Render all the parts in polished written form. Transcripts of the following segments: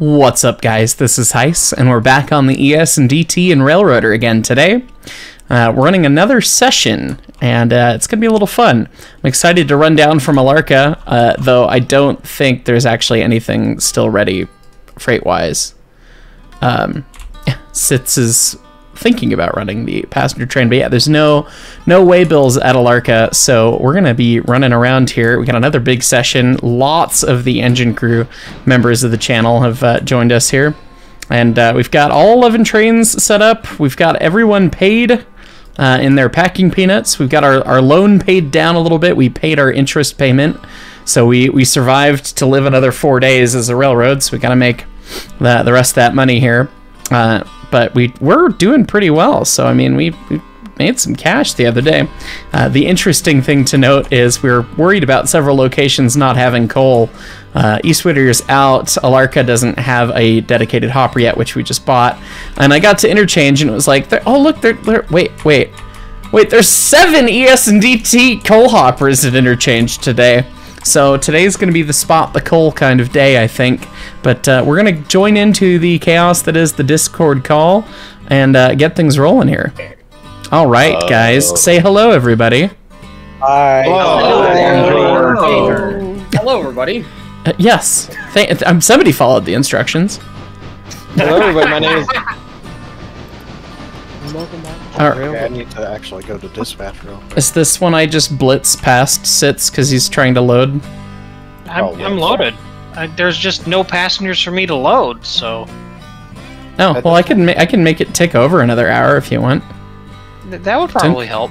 What's up, guys? This is Hyce, and we're back on the ES&DT and Railroader again today. We're running another session, and it's going to be a little fun. I'm excited to run down from Alarka, though I don't think there's actually anything still ready freight-wise. Sitz is thinking about running the passenger train, but yeah, there's no waybills at Alarka, so we're going to be running around here. We got another big session. Lots of the engine crew members of the channel have joined us here. And we've got all 11 trains set up. We've got everyone paid in their packing peanuts. We've got our loan paid down a little bit. We paid our interest payment. So we survived to live another 4 days as a railroad. So we got to make the rest of that money here. But we're doing pretty well. So, I mean, we made some cash the other day. The interesting thing to note is we're worried about several locations not having coal. East Witter is out. Alarka doesn't have a dedicated hopper yet, which we just bought. And I got to Interchange, and it was like, oh look, wait, there's 7 ES&DT coal hoppers at Interchange today. So today's going to be the spot the coal kind of day, I think. But we're going to join into the chaos that is the Discord call and get things rolling here. All right, guys, say hello, everybody. Hi. Hello. Hello. Hello, everybody. Yes. Somebody followed the instructions. Hello, everybody. My name is. Welcome back. All right. Okay, I need to actually go to dispatch real quick. Is this one I just blitz past Sitz because he's trying to load? I'm loaded. There's just no passengers for me to load, so. Oh well, I can make it tick over another hour if you want. That would probably help.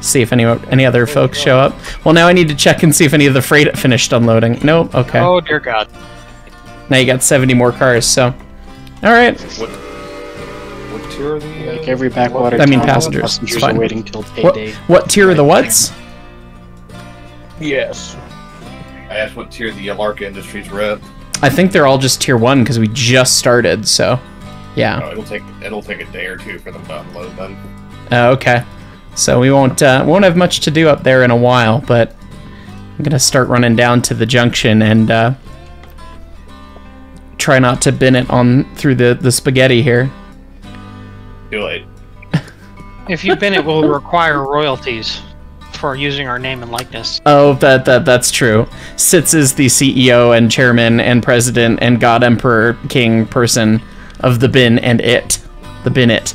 See if any other folks show up. Well, now I need to check and see if any of the freight finished unloading. Nope, okay. Oh, dear God. Now you got 70 more cars, so. All right. What tier are the... Like every backwater I mean, passengers. It's fine. Waiting till payday. What tier are the whats? Yes. I asked what tier the Alarka Industries were at. I think they're all just tier 1 because we just started, so. Yeah. Oh, it'll take a day or two for them to unload then. Okay, so we won't have much to do up there in a while, but I'm gonna start running down to the junction and try not to bin it on through the spaghetti here. Too late. If you bin it, we'll require royalties for using our name and likeness. Oh, that's true. Sitz is the CEO and chairman and president and god emperor king person of the bin and it, the bin it.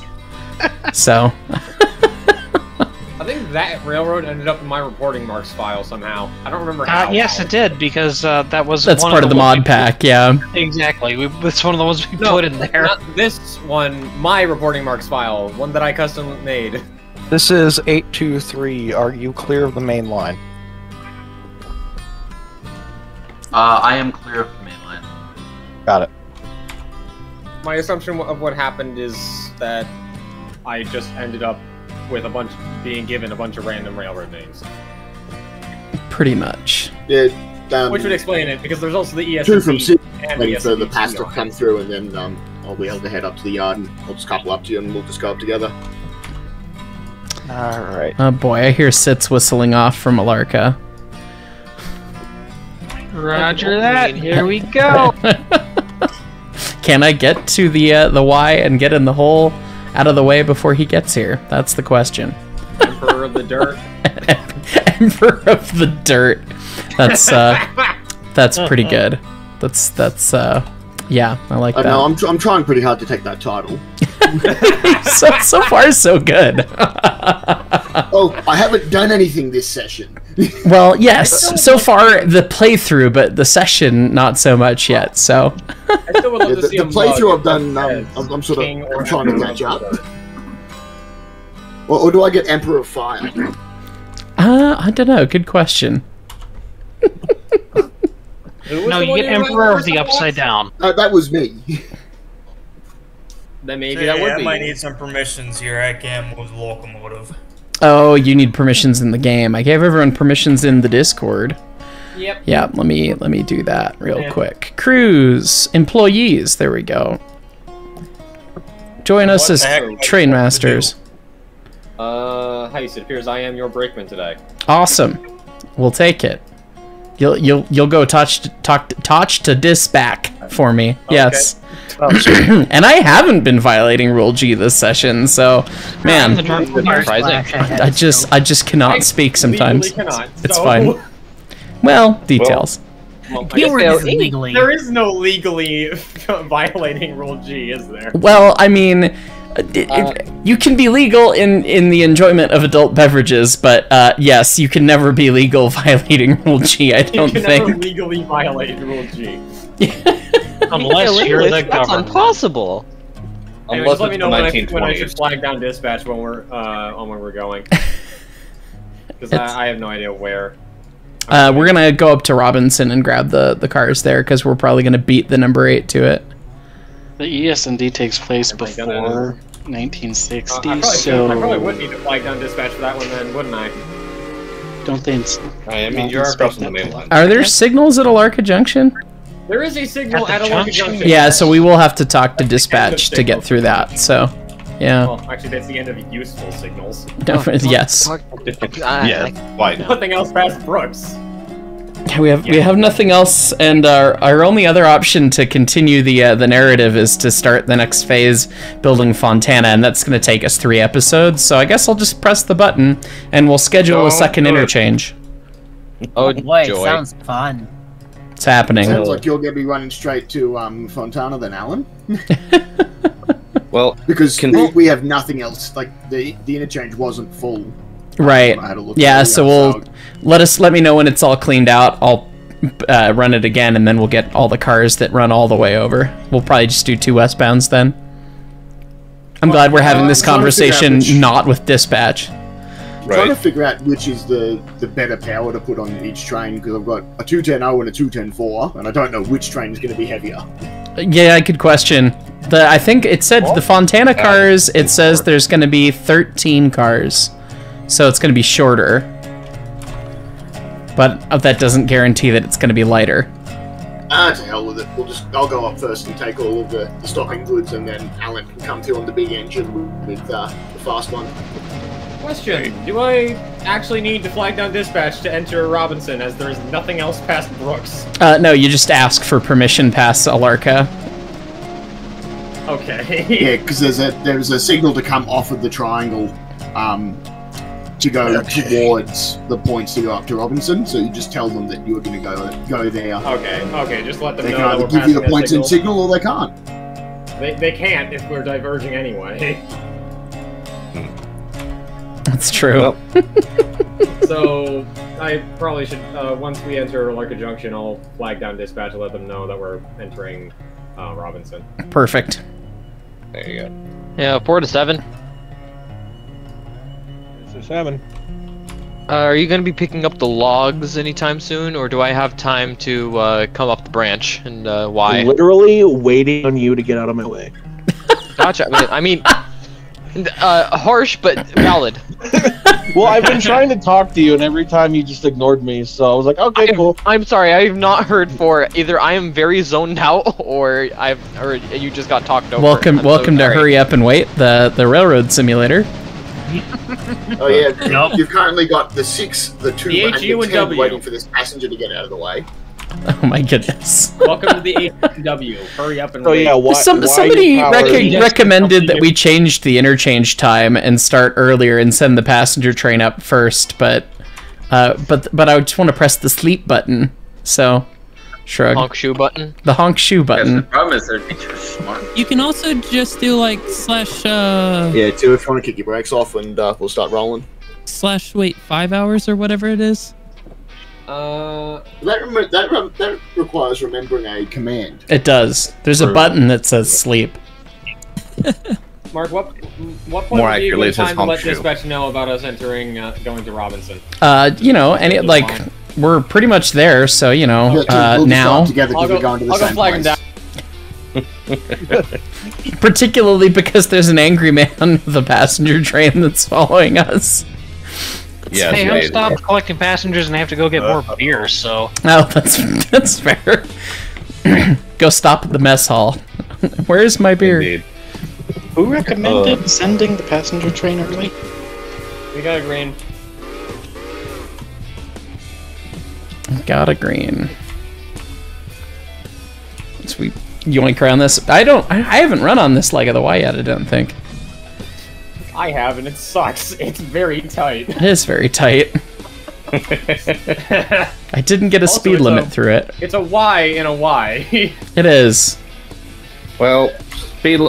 So, I think that railroad ended up in my reporting marks file somehow. I don't remember how. Yes, it did because that was. That's one part of the mod pack, yeah. Exactly, that's one of the ones we put in there. Not this one, my reporting marks file, one that I custom made. This is 823. Are you clear of the main line? I am clear of the main line. Got it. My assumption of what happened is that. I just ended up with being given a bunch of random railroad names. Pretty much. Yeah, which would explain it, because there's also the ES&DT from C and the So the past will come through, and then I'll be able to head up to the yard, and I'll just couple up to you, and we'll just go up together. All right. Oh boy, I hear Sitz whistling off from Alarka. Roger that. Here we go. Can I get to the Y and get in the hole? Out of the way before he gets here? That's the question. Emperor of the dirt. Emperor of the dirt. That's that's pretty good. That's yeah, I like that. No, I'm trying pretty hard to take that title. so far so good. Oh, I haven't done anything this session. Well, yes, so far the playthrough, but the session not so much yet. So I still would love to see the playthrough I've done. I'm sort of I'm trying to catch up. Or do I get Emperor of Fire? I don't know. Good question. No, you get Emperor of the Upside Down. That was me. Then maybe that would be. I might need some permissions here. I can't move the locomotive. Oh, you need permissions in the game. I gave everyone permissions in the Discord. Yep. Yeah, let me do that real quick. Crews, employees, there we go. Join us as train masters. Hyce, it appears I am your brakeman today. Awesome. We'll take it. You'll go touch to dispatch for me. Okay. Yes. Oh, sure. And I haven't been violating Rule G this session, so man, I just cannot speak sometimes. Cannot, so. It's fine. Well, details. Well, there is no legally violating Rule G, is there? Well, I mean, you can be legal in the enjoyment of adult beverages, but yes, you can never be legal violating Rule G. I don't think. You can never legally violate Rule G. Unless you're the government. That's impossible. Anyway, just let me know when I should flag down dispatch when we're on where we're going, because I have no idea where. We're gonna go up to Robinson and grab the cars there, because we're probably gonna beat the number 8 to it. The ES&D takes place before 1960, so I probably would need to flag down dispatch for that one, then, wouldn't I? Don't think. I mean, you are across the main line. Are there signals at Alarka Junction? There is a signal at Alarka Junction. Yeah, so we will have to talk to dispatch to get through that. So, yeah. Well, actually, that's the end of useful signals. Yes. Yeah. Why? Nothing else past Brooks. We have nothing else, and our only other option to continue the narrative is to start the next phase, building Fontana, and that's going to take us 3 episodes. So I guess I'll just press the button, and we'll schedule a second interchange. Oh boy, it sounds fun. It's happening. Sounds like you're going to be running straight to Fontana then, Alan. Well, because we have nothing else. Like the interchange wasn't full. Right. Yeah, so let me know when it's all cleaned out. I'll run it again, and then we'll get all the cars that run all the way over. We'll probably just do 2 westbounds then. I'm glad we're having this conversation not with dispatch. I'm trying to figure out which is the better power to put on each train, because I've got a 210-0 and a 210-4, and I don't know which train is going to be heavier. Yeah, I could question. I think it said the Fontana cars, it says there's going to be 13 cars. So it's going to be shorter, but that doesn't guarantee that it's going to be lighter. To hell with it. I'll go up first and take all of the stocking goods, and then Alan can come through on the big engine with the fast one. Question: do I actually need to flag down dispatch to enter Robinson, as there is nothing else past Brooks? No, you just ask for permission past Alarka. Okay. Yeah, because there's a signal to come off of the triangle. To go towards the points to go up to Robinson, so you just tell them that you're going to go there. Okay, just let them know. They can either give you the points in signal, or they can't. They can't if we're diverging anyway. That's true. Well. So I probably should, once we enter Alarka Junction, I'll flag down dispatch and let them know that we're entering Robinson. Perfect. There you go. Yeah, 4 to 7. 7. Are you going to be picking up the logs anytime soon, or do I have time to come up the branch, and why? Literally waiting on you to get out of my way. Gotcha. I mean, harsh but valid. Well, I've been trying to talk to you, and every time you just ignored me, so I was like, okay, cool. I'm sorry, I have not heard for either. I am very zoned out, or you just got talked over. Welcome to Hurry Up and Wait, the railroad simulator. Oh yeah, nope. You've currently got the 6, the 2, the and the 10 waiting for this passenger to get out of the way. Oh my goodness. Welcome to the AW. Hurry up and wait. Yeah, somebody recommended that we change the interchange time and start earlier and send the passenger train up first, but I just want to press the sleep button. So shrug. Honk shoe button. The honk shoe button. The problem is they're smart. You can also just do like slash. Yeah, 2 if you want to kick your brakes off, and we'll start rolling. Slash wait 5 hours or whatever it is. That requires remembering a command. It does. There's a button that says sleep. Mark, what point would you be time to let dispatch know about us entering going to Robinson? You know, any like. We're pretty much there, so, you know, now. I'll go flag him down. Particularly because there's an angry man on the passenger train that's following us. Yeah, hey, I stopped collecting passengers, and I have to go get more beer, so... Oh, that's fair. Go stop at the mess hall. Where's my beer? Indeed. Who recommended sending the passenger train early? We got a green. Got a green. So we yoink around this. I haven't run on this leg of the Y yet, I don't think. I have, and it sucks. It's very tight. It is very tight. I didn't get a also, speed limit through it. It's a Y in a Y. It is. Well,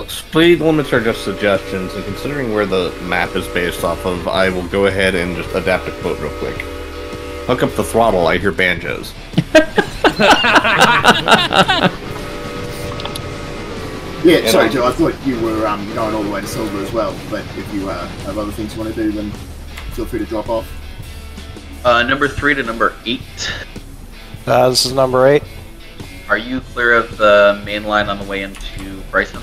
speed limits are just suggestions, and considering where the map is based off of, I will go ahead and just adapt a quote real quick. Hook up the throttle, I hear banjos. Yeah, and sorry, Joe, I thought you were going all the way to Silva as well, but if you have other things you want to do, then feel free to drop off. Number 3 to number 8. This is number 8. Are you clear of the main line on the way into Bryson?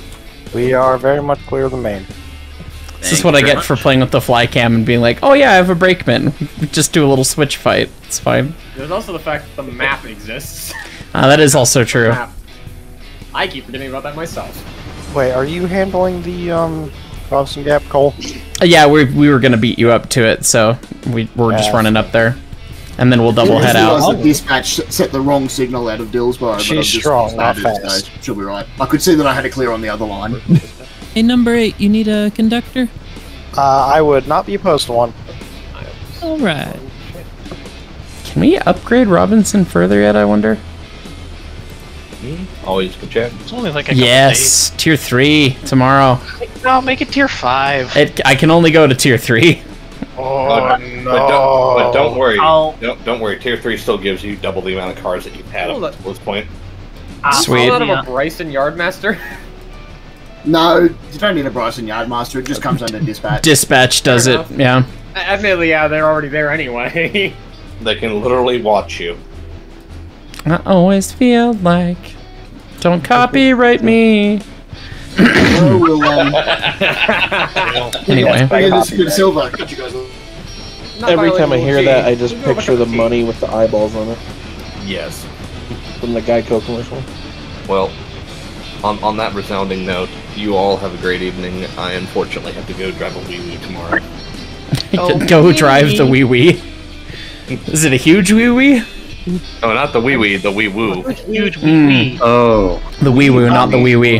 We are very much clear of the main. This is what I get for playing with the fly cam and being like, oh yeah, I have a brakeman. We just do a little switch fight. It's fine. There's also the fact that the map exists. That is also true. I keep forgetting about that myself. Wait, are you handling the crossing gap, Cole? Yeah, we were gonna beat you up to it, so we're just running up there, and then we'll double head out. The dispatch set the wrong signal out of Dillsborough. She's but strong, not fast. So she'll be right. I could see that I had it clear on the other line. Hey, number 8, you need a conductor? I would not be opposed to one. All right. Can we upgrade Robinson further yet? I wonder. Always good check. It's only like a yes, days. Tier 3 tomorrow. No, make it tier 5. I can only go to tier 3. Oh, no. But don't worry. Don't worry. Tier 3 still gives you double the amount of cars that you've had up to this point. Sweet. Out of a Bryson Yardmaster. No, you don't need a Bryson Yardmaster. It just comes under dispatch. Dispatch does it. Yeah. Admittedly, yeah, they're already there anyway. They can literally watch you. I always feel like don't copyright me. Oh, we'll, anyway, Silva. Every time I hear that, I just picture the money with the eyeballs on it. Yes, from the Geico commercial. Well, on that resounding note, you all have a great evening. I unfortunately have to go drive a wee wee tomorrow. Go drive the wee wee. Is it a huge wee wee? Oh, not the wee wee, the wee woo. Huge wee wee. Oh, the wee woo, not the wee wee.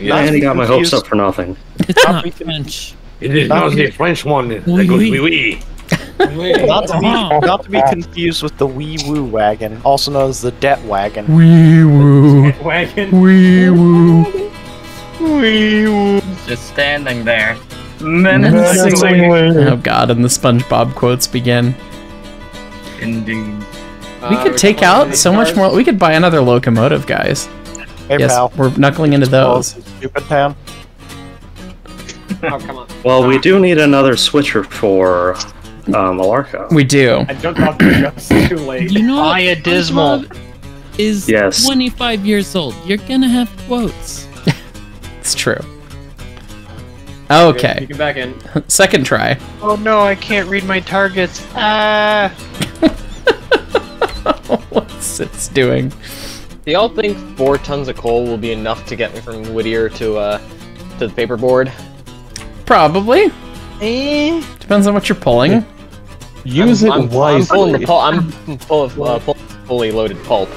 Yeah, I got my hopes up for nothing. It's not French. It is not the French one. That goes wee wee. Not to be confused with the wee woo wagon, also known as the debt wagon. Wee woo wagon. Wee woo. Wee woo. Just standing there, menacingly. Oh God! And the SpongeBob quotes begin. Indeed. We could take out so much more. We could buy another locomotive, guys. Hey, yes, pal. We're knuckling into those. Stupid town. Oh, come on. Well, we do need another switcher for Alarka. We do. I don't have to adjust too late. You know, buy a dismal. Is 25 years old. You're gonna have quotes. It's true. Okay. You can back in. Second try. Oh no, I can't read my targets. Ah. What's it's doing? Do y'all think 4 tons of coal will be enough to get me from Whittier to the paperboard? Probably. Depends on what you're pulling. Use it wisely. I'm full of fully loaded pulp.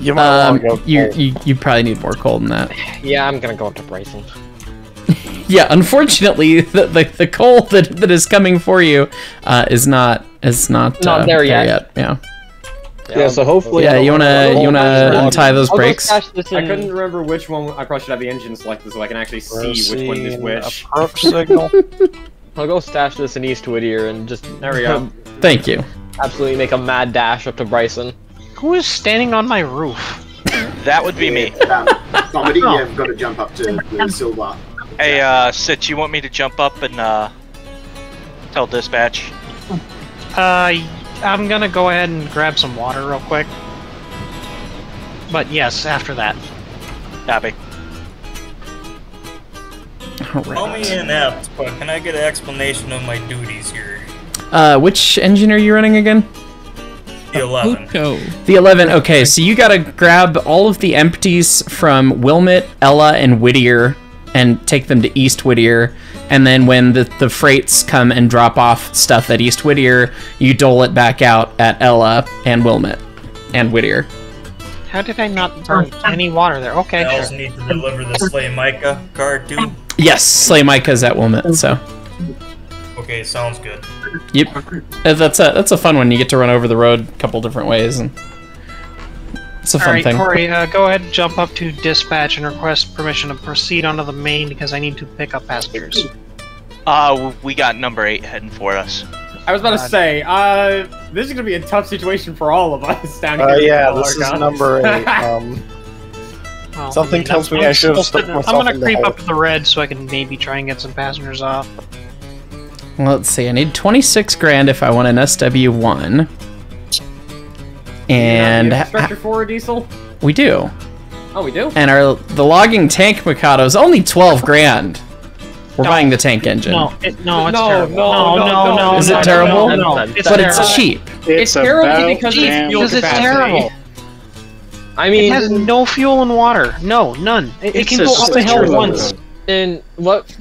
You might you probably need more coal than that. Yeah, I'm gonna go up to Bryson. Yeah, unfortunately, the coal that is coming for you is not there yet. Yeah. Yeah, so hopefully... Yeah, you wanna untie those brakes? I couldn't remember which one... I probably should have the engine selected so I can actually see which one is which. Approach signal. I'll go stash this in East Witter and just... There we go. Thank you. Absolutely make a mad dash up to Bryson. Who is standing on my roof? That would be me. Somebody you've got to jump up to the Silva. Hey, Sitz, you want me to jump up and tell dispatch? I'm gonna go ahead and grab some water real quick. But yes, after that. Dabby. Call me inept, but can I get an explanation of my duties here? Which engine are you running again? The 11. The 11, okay, so you gotta grab all of the empties from Wilmot, Ella, and Whittier, and take them to East Whittier, and then when the freights come and drop off stuff at East Whittier, you dole it back out at Ella and Wilmot and Whittier. How did I not burn any water there? Okay, I also need to deliver the Slay Micah card, too. Yes, Slay Micah's at Wilmot, so... Okay, sounds good. Yep. That's a fun one. You get to run over the road a couple different ways, and... It's a fun thing. Corey, go ahead and jump up to dispatch and request permission to proceed onto the main, because I need to pick up passengers. We got number 8 heading for us. I was about to say, this is going to be a tough situation for all of us down here. Yeah, this is number 8. Well, something tells me I should have stuck myself. I'm going to creep up to the red so I can maybe try and get some passengers off. Let's see, I need 26 grand if I want an SW1. And... Yeah, structure 4 diesel? We do. Oh, we do? And the logging tank Mikado is only 12 grand. We're buying the tank engine. No, it's terrible. No. Is it terrible? No. But it's cheap. It's terrible because it's terrible. I mean, it has no fuel and water. No, none. It can go up the hill once. And what?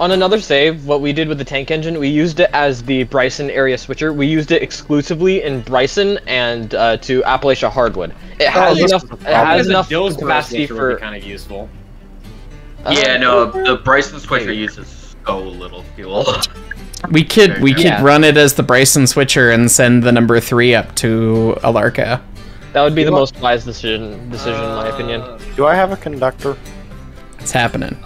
On another save, what we did with the tank engine, we used it as the Bryson area switcher. We used it exclusively in Bryson and to Appalachia Hardwood. It has enough capacity for kind of useful. Yeah, no, the Bryson switcher uses so little fuel. We could run it as the Bryson switcher and send the number 3 up to Alarka. That would be the most wise decision in my opinion. Do I have a conductor? It's happening.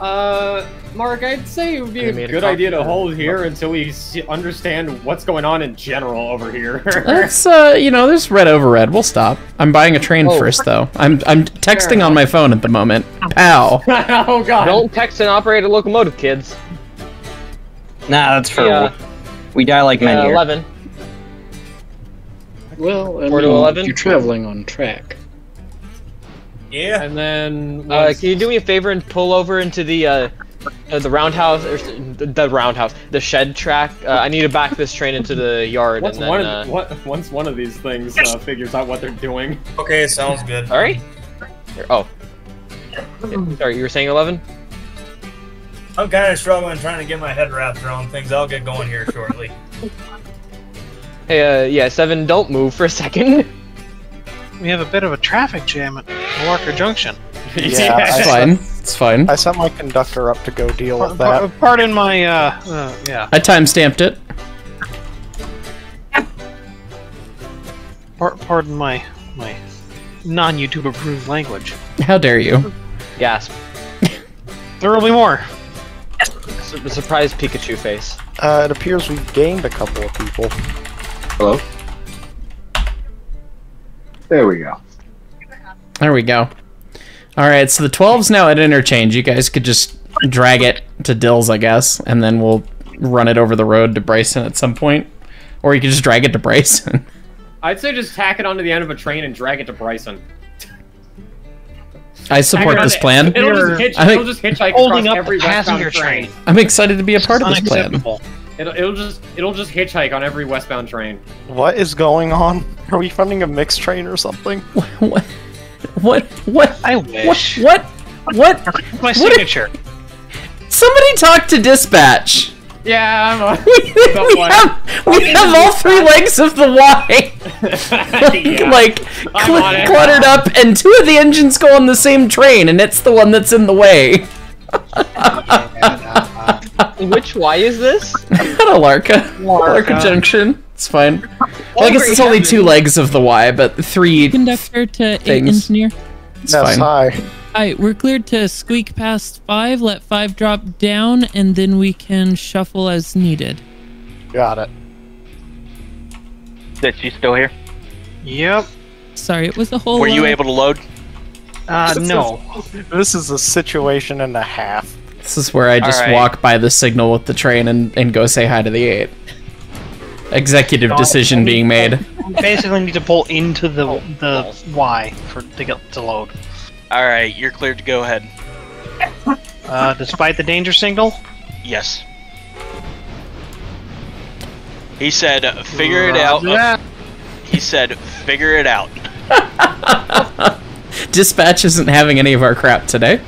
Mark, I'd say it would be a good idea to hold here until we understand what's going on in general over here. That's, you know, there's red over red. We'll stop. I'm buying a train first, though. I'm texting on my phone at the moment. Pow. Oh, God. Don't text and operate a locomotive, kids. Nah, that's for... Yeah. We die like men here. 11. Well, I mean, 4 to 11? You're traveling on track. Yeah. And then... can you do me a favor and pull over into the roundhouse, or the shed track. I need to back this train into the yard. Once one of these things figures out what they're doing. Okay, sounds good. All right. Oh, sorry, you were saying 11. I'm kind of struggling trying to get my head wrapped around things. I'll get going here shortly. Hey, yeah, 7. Don't move for a second. We have a bit of a traffic jam at Alarka Junction. Yeah, it's fine. It's fine. I sent my conductor up to go deal with that. Pardon my, yeah. I timestamped it. Pardon my non-YouTube approved language. How dare you? Gasp. There will be more. The surprise Pikachu face. It appears we've gained a couple of people. Hello? There we go. There we go. Alright, so the 12's now at Interchange. You guys could just drag it to Dills, I guess, and then we'll run it over the road to Bryson at some point. Or you could just drag it to Bryson. I'd say just tack it onto the end of a train and drag it to Bryson. I support this plan. It'll just hitchhike across every westbound train. I'm excited to be a part of this plan. It'll just hitchhike on every westbound train. What is going on? Are we funding a mixed train or something? What? What? I wish. What? My signature. Somebody talk to dispatch. Yeah, I'm on. we have all 3 legs of the Y. like cluttered up, and 2 of the engines go on the same train, and it's the one that's in the way. Which Y is this? At Alarka Junction. It's fine. Well, I guess it's only 2 legs of the Y, but 3 conductor to things. 8 engineer. It's fine. Hi, we're cleared to squeak past 5, let 5 drop down, and then we can shuffle as needed. Got it. Sitz, you still here? Yep. Sorry, it was a whole Were you able to load? No. This is a situation and a half. This is where I just walk by the signal with the train and go say hi to the 8. Executive decision being made. Basically need to pull into the Y to load. Alright, you're cleared to go ahead. Despite the danger signal? Yes. He said, figure it out. He said, figure it out. Dispatch isn't having any of our crap today.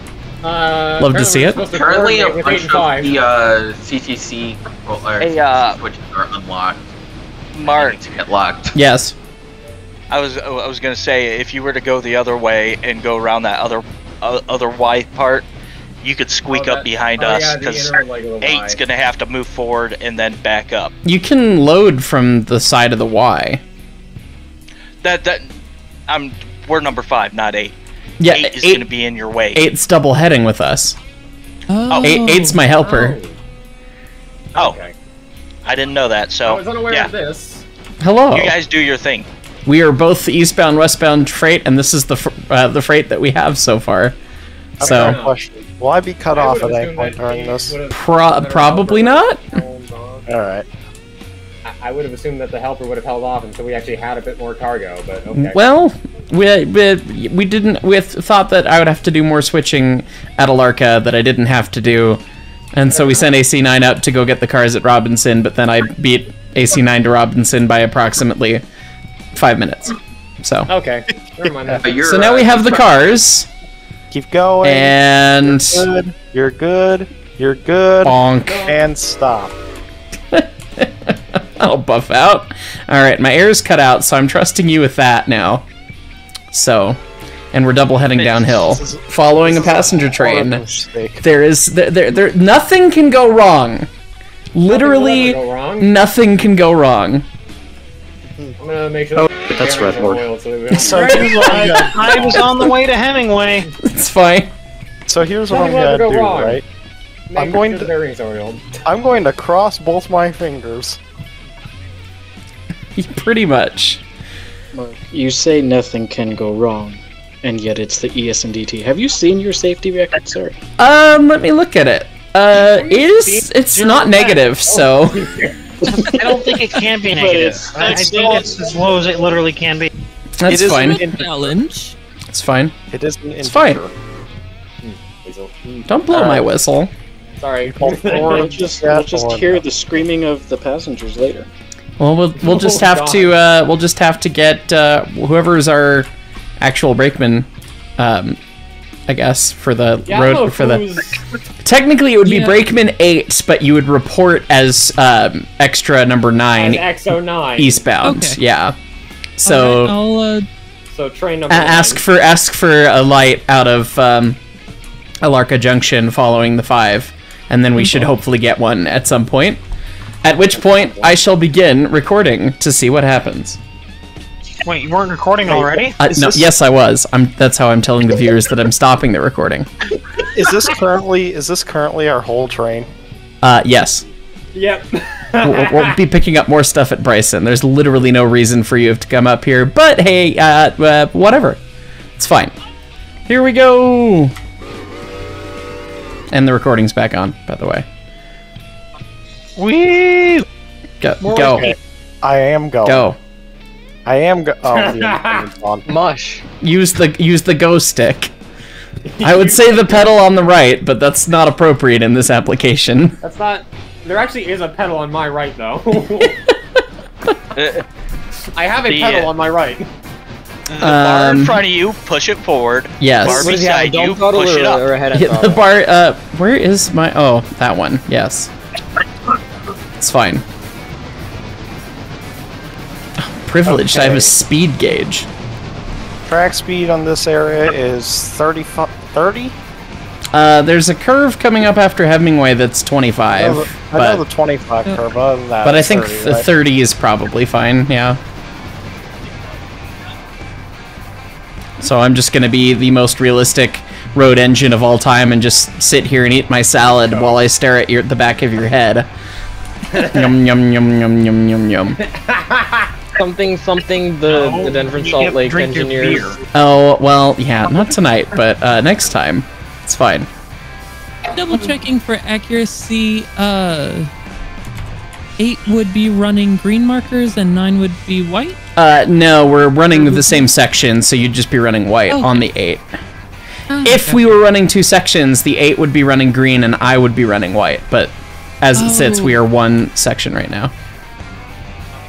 Love to see it. Currently a bunch of the CTC switches are unlocked. Mark. To get locked. Yes. I was gonna say, if you were to go the other way and go around that other Y part, you could squeak up behind us, because eight's gonna have to move forward and then back up. You can load from the side of the Y. We're number 5, not 8. Yeah, 8 is going to be in your way. 8's double heading with us. Oh. 8's my helper. Oh. Okay. I didn't know that, so... I was unaware of this. Hello. You guys do your thing. We are both eastbound, westbound freight, and this is the freight that we have so far. So... Why be cut off at that point during this? Probably not? Alright. I would have assumed that the helper would have held off until we actually had a bit more cargo, but okay. Well, we thought that I would have to do more switching at Alarka that I didn't have to do, and so we sent AC9 up to go get the cars at Robinson, but then I beat AC9 to Robinson by approximately 5 minutes. So okay, never mind that. So now we have the cars. Keep going. And you're good. You're good. You're good. Bonk. And stop. I'll buff out. Alright, my air's cut out, so I'm trusting you with that now. So, and we're double heading downhill. Following a passenger train. Nothing can go wrong. Literally, nothing can go wrong. I'm gonna make sure that's red board. I was on the way to Hemingway. It's fine. So here's what I'm gonna do, right? I'm going to cross both my fingers. Pretty much. You say nothing can go wrong, and yet it's the ES&DT. Have you seen your safety record, sir? Let me look at it. It's not negative, so... I don't think it can be negative. I think it's as low as it literally can be. That's fine. It is a challenge. It's fine. It is an indicator. It's fine. Don't blow my whistle. Sorry. We'll just hear the screaming of the passengers later. Well, we'll just have to get whoever's our actual brakeman, I guess, for the road for the. Technically, it would be brakeman 8, but you would report as extra number 9. XO9 eastbound. Okay. Yeah. So. Okay, I'll, so train number. Ask for a light out of Alarka Junction following the 5, and then we should hopefully get one at some point. At which point, I shall begin recording to see what happens. Wait, you weren't recording already? No, yes, I was. That's how I'm telling the viewers that I'm stopping the recording. Is this currently our whole train? Yes. Yep. we'll be picking up more stuff at Bryson. There's literally no reason for you to come up here, but hey, whatever. It's fine. Here we go! And the recording's back on, by the way. Whee! Go. Okay. I am go. Oh, yeah. Mush. Use the go stick. I would say the pedal on the right, but that's not appropriate in this application. That's not. There actually is a pedal on my right, though. I have a pedal on my right. The bar in front of you, push it forward. Yes. Bar beside you, push it up. Yeah, the bar. Where is my? Oh, that one. Yes. It's fine. Oh, privileged. Okay. I have a speed gauge. Track speed on this area is 30? There's a curve coming up after Hemingway that's 25. I know the 25 curve. Other than that, but I think 30, the 30 is probably fine, yeah. So I'm just going to be the most realistic road engine of all time and just sit here and eat my salad while I stare at the back of your head. Yum, yum, yum, yum, yum, yum, yum. Something, the Denver and Salt Lake engineers. Oh, well, yeah, not tonight, but next time. It's fine. Double-checking for accuracy, 8 would be running green markers and 9 would be white? No, we're running the same section, so you'd just be running white on the 8. Oh, if we were running 2 sections, the 8 would be running green and I would be running white, but... As it sits, we are one section right now.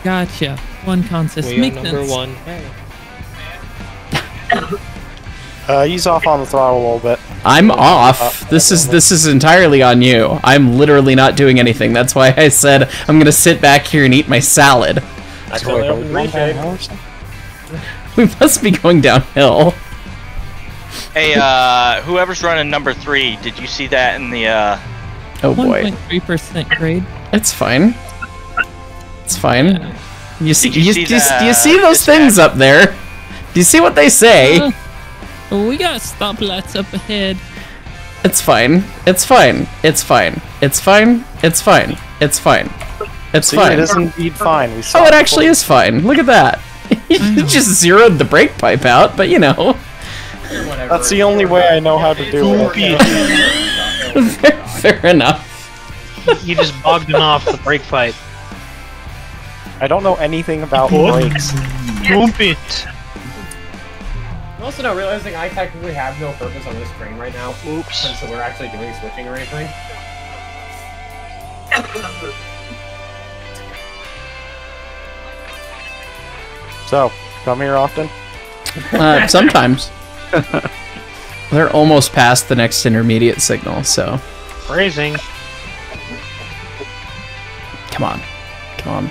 Gotcha. One consist. We are number 1. He's off on the throttle a little bit. I'm off. This is entirely on you. I'm literally not doing anything. That's why I said I'm gonna sit back here and eat my salad. That's We must be going downhill. Hey, whoever's running number 3, did you see that in the, Oh boy. 1.3% grade. It's fine. It's fine. Yeah. Do you see those things up there? Do you see what they say? We got stoplights up ahead. It's fine. It's fine. It's fine. It's fine. It's fine. It's fine. It's fine. It is indeed fine. We saw it actually is fine. Look at that. You just zeroed the brake pipe out, but you know. That's the only way I know how to do it. Fair enough. You just bogged him off the brake pipe. I don't know anything about brakes. Bump it. I'm also now realizing I technically have no purpose on this train right now. Oops. So we're actually doing switching or anything. So, come here often? Sometimes. They're almost past the next intermediate signal, so. Phrasing. Come on. Come on.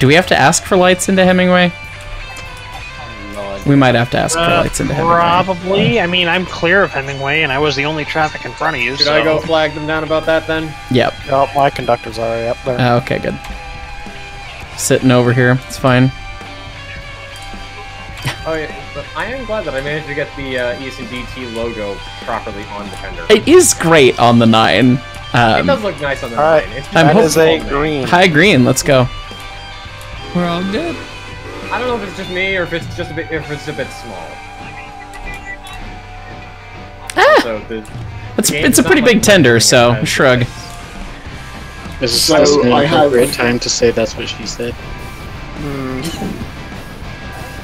Do we have to ask for lights into Hemingway? We might have to ask for lights into Hemingway. Probably. I mean, I'm clear of Hemingway, and I was the only traffic in front of you. Should I go flag them down about that then? Yep. Oh, my conductor's already up there. Okay, good. Sitting over here. It's fine. Oh, yeah, but I am glad that I managed to get the ES&DT logo properly on the fender. It is great on the 9. It does look nice on the 9. Right. That is a green. High green. Let's go. We're all good. I don't know if it's just me or if it's just a bit small. Ah! So it's a pretty big tender, so shrug. This is so inappropriate time to say that's what she said. Mm.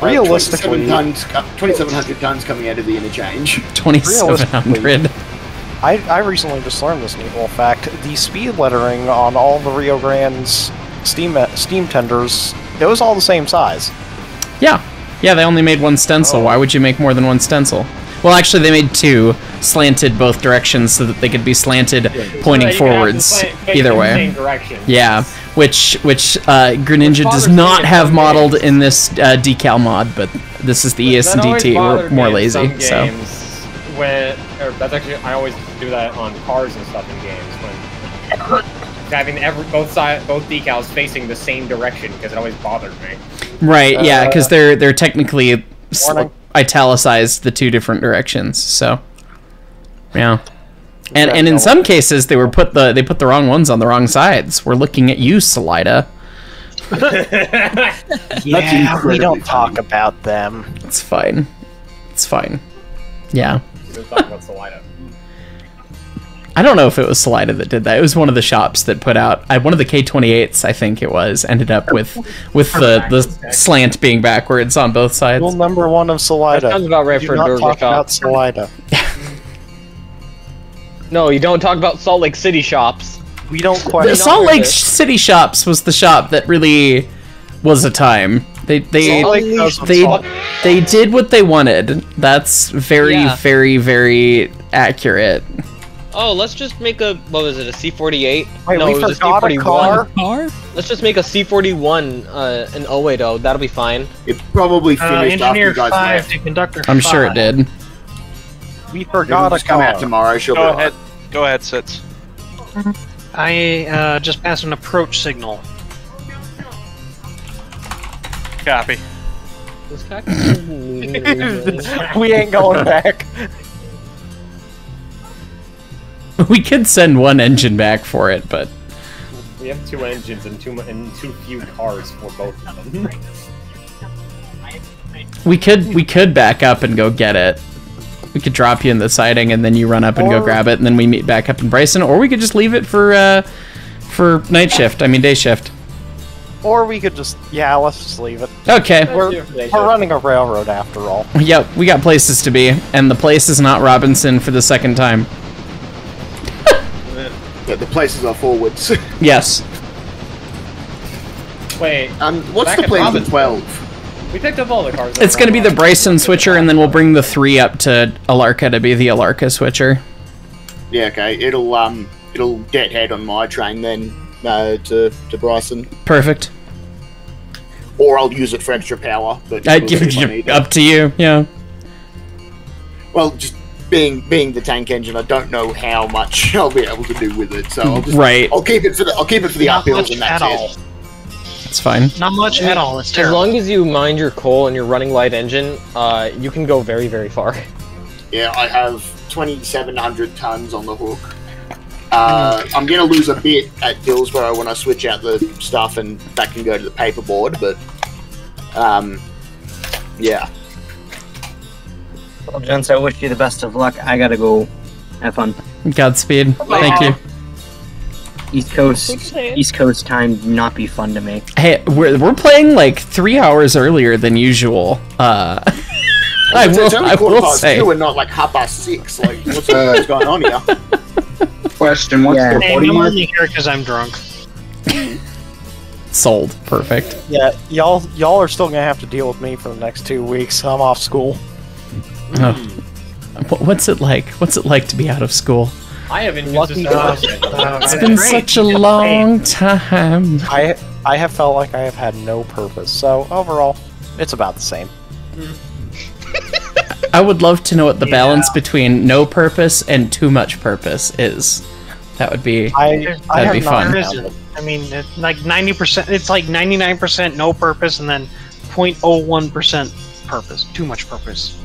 Realistically, 2,700 tons coming out of the interchange. 2,700. I recently just learned this neat little fact: the speed lettering on all the Rio Grande's steam tenders. It was all the same size. Yeah. Yeah, they only made one stencil. Oh. Why would you make more than one stencil? Well, actually, they made 2, slanted both directions so that they could be slanted pointing forwards either way. Yeah, which Greninja does not have modeled in this decal mod, but this is the ES&DT. We're more lazy, so. That's actually, I always do that on cars and stuff in games when... having both decals facing the same direction because it always bothered me. Right, yeah, because they're technically italicized the 2 different directions. So, yeah, and in some cases they were put the wrong ones on the wrong sides. We're looking at you, Salida. Yeah, we don't talk about them. It's fine. It's fine. Yeah. We don't talk about Salida. I don't know if it was Salida that did that. It was one of the shops that put out one of the K28s, I think it was, ended up with the slant being backwards on both sides. Rule number 1 of Salida. That sounds about right for a Durga shop. About Salida. No, you don't talk about Salt Lake City shops. We don't quite. The Salt Lake City shops was the shop that really was a time. They did what they wanted. That's very very very accurate. Oh, let's just make a, what was it, a C-48? Wait, no, it was a C-41. Car? Let's just make a C-41 an 080. That'll be fine. It probably finished off you guys. I'm sure it did. We forgot a car. Tomorrow, go ahead. Go ahead, Sitz. I just passed an approach signal. Copy. We ain't going back. We could send one engine back for it, but... We have 2 engines and too few cars for both of them. We could back up and go get it. We could drop you in the siding and then you run up and go grab it and then we meet back up in Bryson, or we could just leave it for night shift, I mean day shift. Or we could just, yeah, let's just leave it. Okay. We're running a railroad after all. Yep, we got places to be, and the place is not Robinson for the second time. The places are forwards. Yes. Wait. What's the plan for 12? We picked up all the cars. It's going to be the Bryson switcher, and then we'll bring the 3 up to Alarka to be the Alarka switcher. Yeah. Okay. It'll deadhead on my train then to Bryson. Perfect. or I'll use it for extra power. But up to you, yeah. Well, just being the tank engine, I don't know how much I'll be able to do with it, so I'll just I'll keep it for the uphills and that's it. It's fine. Not much at all. It's terrible. As long as you mind your coal and you're running light engine, you can go very, very far. Yeah, I have 2,700 tons on the hook. I'm going to lose a bit at Dillsborough when I switch out the stuff and that can go to the paperboard, but, yeah. Well, gents, I wish you the best of luck. I got to go. Have fun. Godspeed. Thank you. East Coast time not be fun to make. Hey, we're playing like 3 hours earlier than usual. I will say we're not like 6:30. Like, what's going on here? Question: what's the I'm only here because I'm drunk. Sold. Perfect. Yeah, y'all are still gonna have to deal with me for the next 2 weeks. I'm off school. Oh. What's it like? What's it like to be out of school? I have been lucky. It's been such a long time. I have felt like I have had no purpose. So overall, it's about the same. I would love to know what the balance between no purpose and too much purpose is. That would be. That'd be fun. I mean, it's like 90%. It's like 99% no purpose, and then 0.01% purpose. Too much purpose.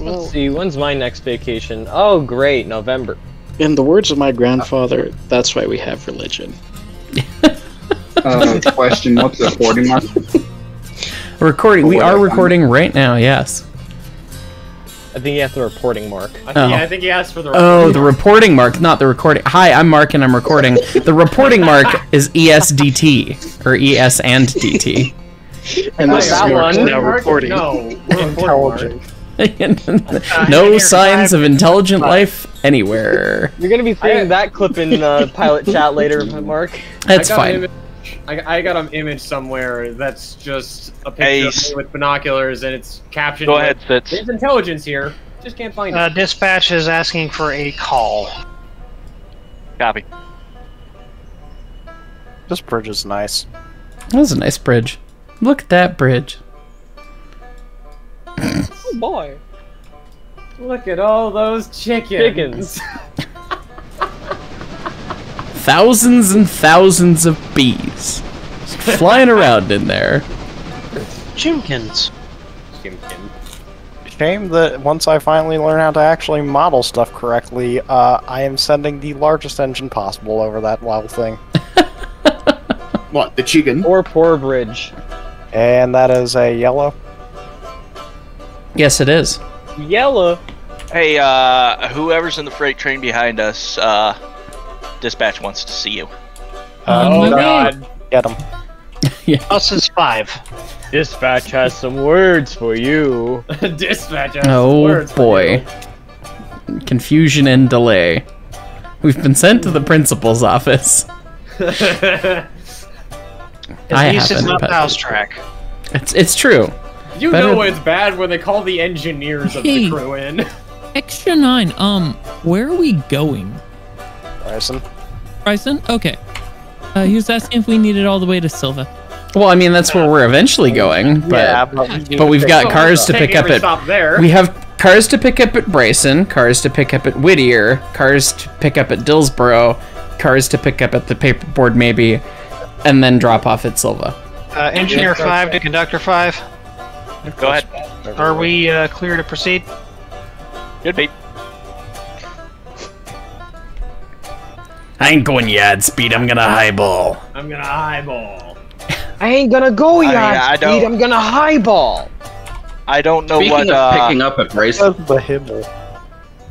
Let's see, when's my next vacation? Oh, great, November. In the words of my grandfather, that's why we have religion. Question, what's the recording mark? Recording, we are recording right now, yes. I think you have the reporting mark. Oh. Yeah, I think he asked for the reporting mark. Oh, the reporting mark, not the recording. Hi, I'm Mark and I'm recording. The reporting mark is ESDT, or ES&DT. And that one? Now reporting. No, we're intelligent. No signs of intelligent life anywhere. You're gonna be seeing that clip in pilot chat later, Mark. That's fine. I got an image somewhere that's just a picture of me with binoculars, and it's captioned. Go ahead, Sitz. There's intelligence here. Just can't find it. Dispatch is asking for a call. Copy. This bridge is nice. That was a nice bridge. Look at that bridge. Oh boy! Look at all those chickens! Thousands and thousands of bees flying around in there. Chimkins. Chimkin. Shame that once I finally learn how to actually model stuff correctly, I am sending the largest engine possible over that wild thing. What, the chicken? Or poor bridge. And that is a yellow. Yes, it is. Yellow. Hey, whoever's in the freight train behind us, dispatch wants to see you. Oh, God. Get him. Yeah. Us is 5. Dispatch has some words for you. Dispatch has some words for you. Confusion and delay. We've been sent to the principal's office. At least it's not house track. It's true. You know it's bad when they call the engineers of the crew in. Extra 9, where are we going? Bryson. Bryson? Okay. He was asking if we needed all the way to Silva. Well, I mean, that's where we're eventually going, but we've got cars to pick up at... We have cars to pick up at Bryson, cars to pick up at Whittier, cars to pick up at Dillsborough, cars to pick up at the paperboard maybe, and then drop off at Silva. Engineer 5 to Conductor 5. Go ahead. Are we clear to proceed? Good beat. I ain't going yard speed. I'm gonna highball. I'm gonna highball. I ain't gonna go yard speed. I'm gonna highball. I don't know what. Picking up at Bryson. The Hibble.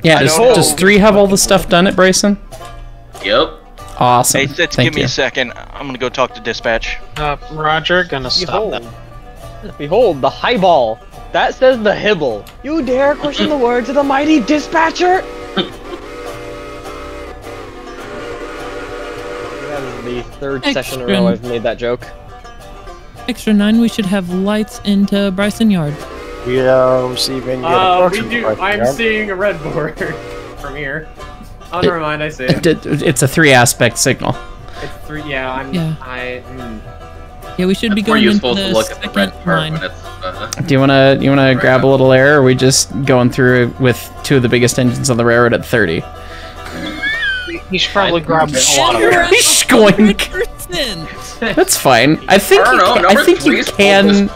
Yeah. Does 3 have all the stuff done at Bryson? Yep. Awesome. Hey, Sitz, give me a second. I'm gonna go talk to dispatch. Roger. Gonna stop them. Behold, the highball. That says the hibble. You dare question the words of the mighty dispatcher? That is the third session in a row I've made that joke. Extra 9, we should have lights into Bryson Yard. We are receiving... I'm seeing a red board from here. On the remind, I see it. It's a 3-aspect signal. It's 3, yeah. Yeah, we should be going into the second line. Do you wanna grab a little air, or are we just going through with two of the biggest engines on the railroad at 30? You should probably grab a lot of air. Skoink! That's fine. I think you can...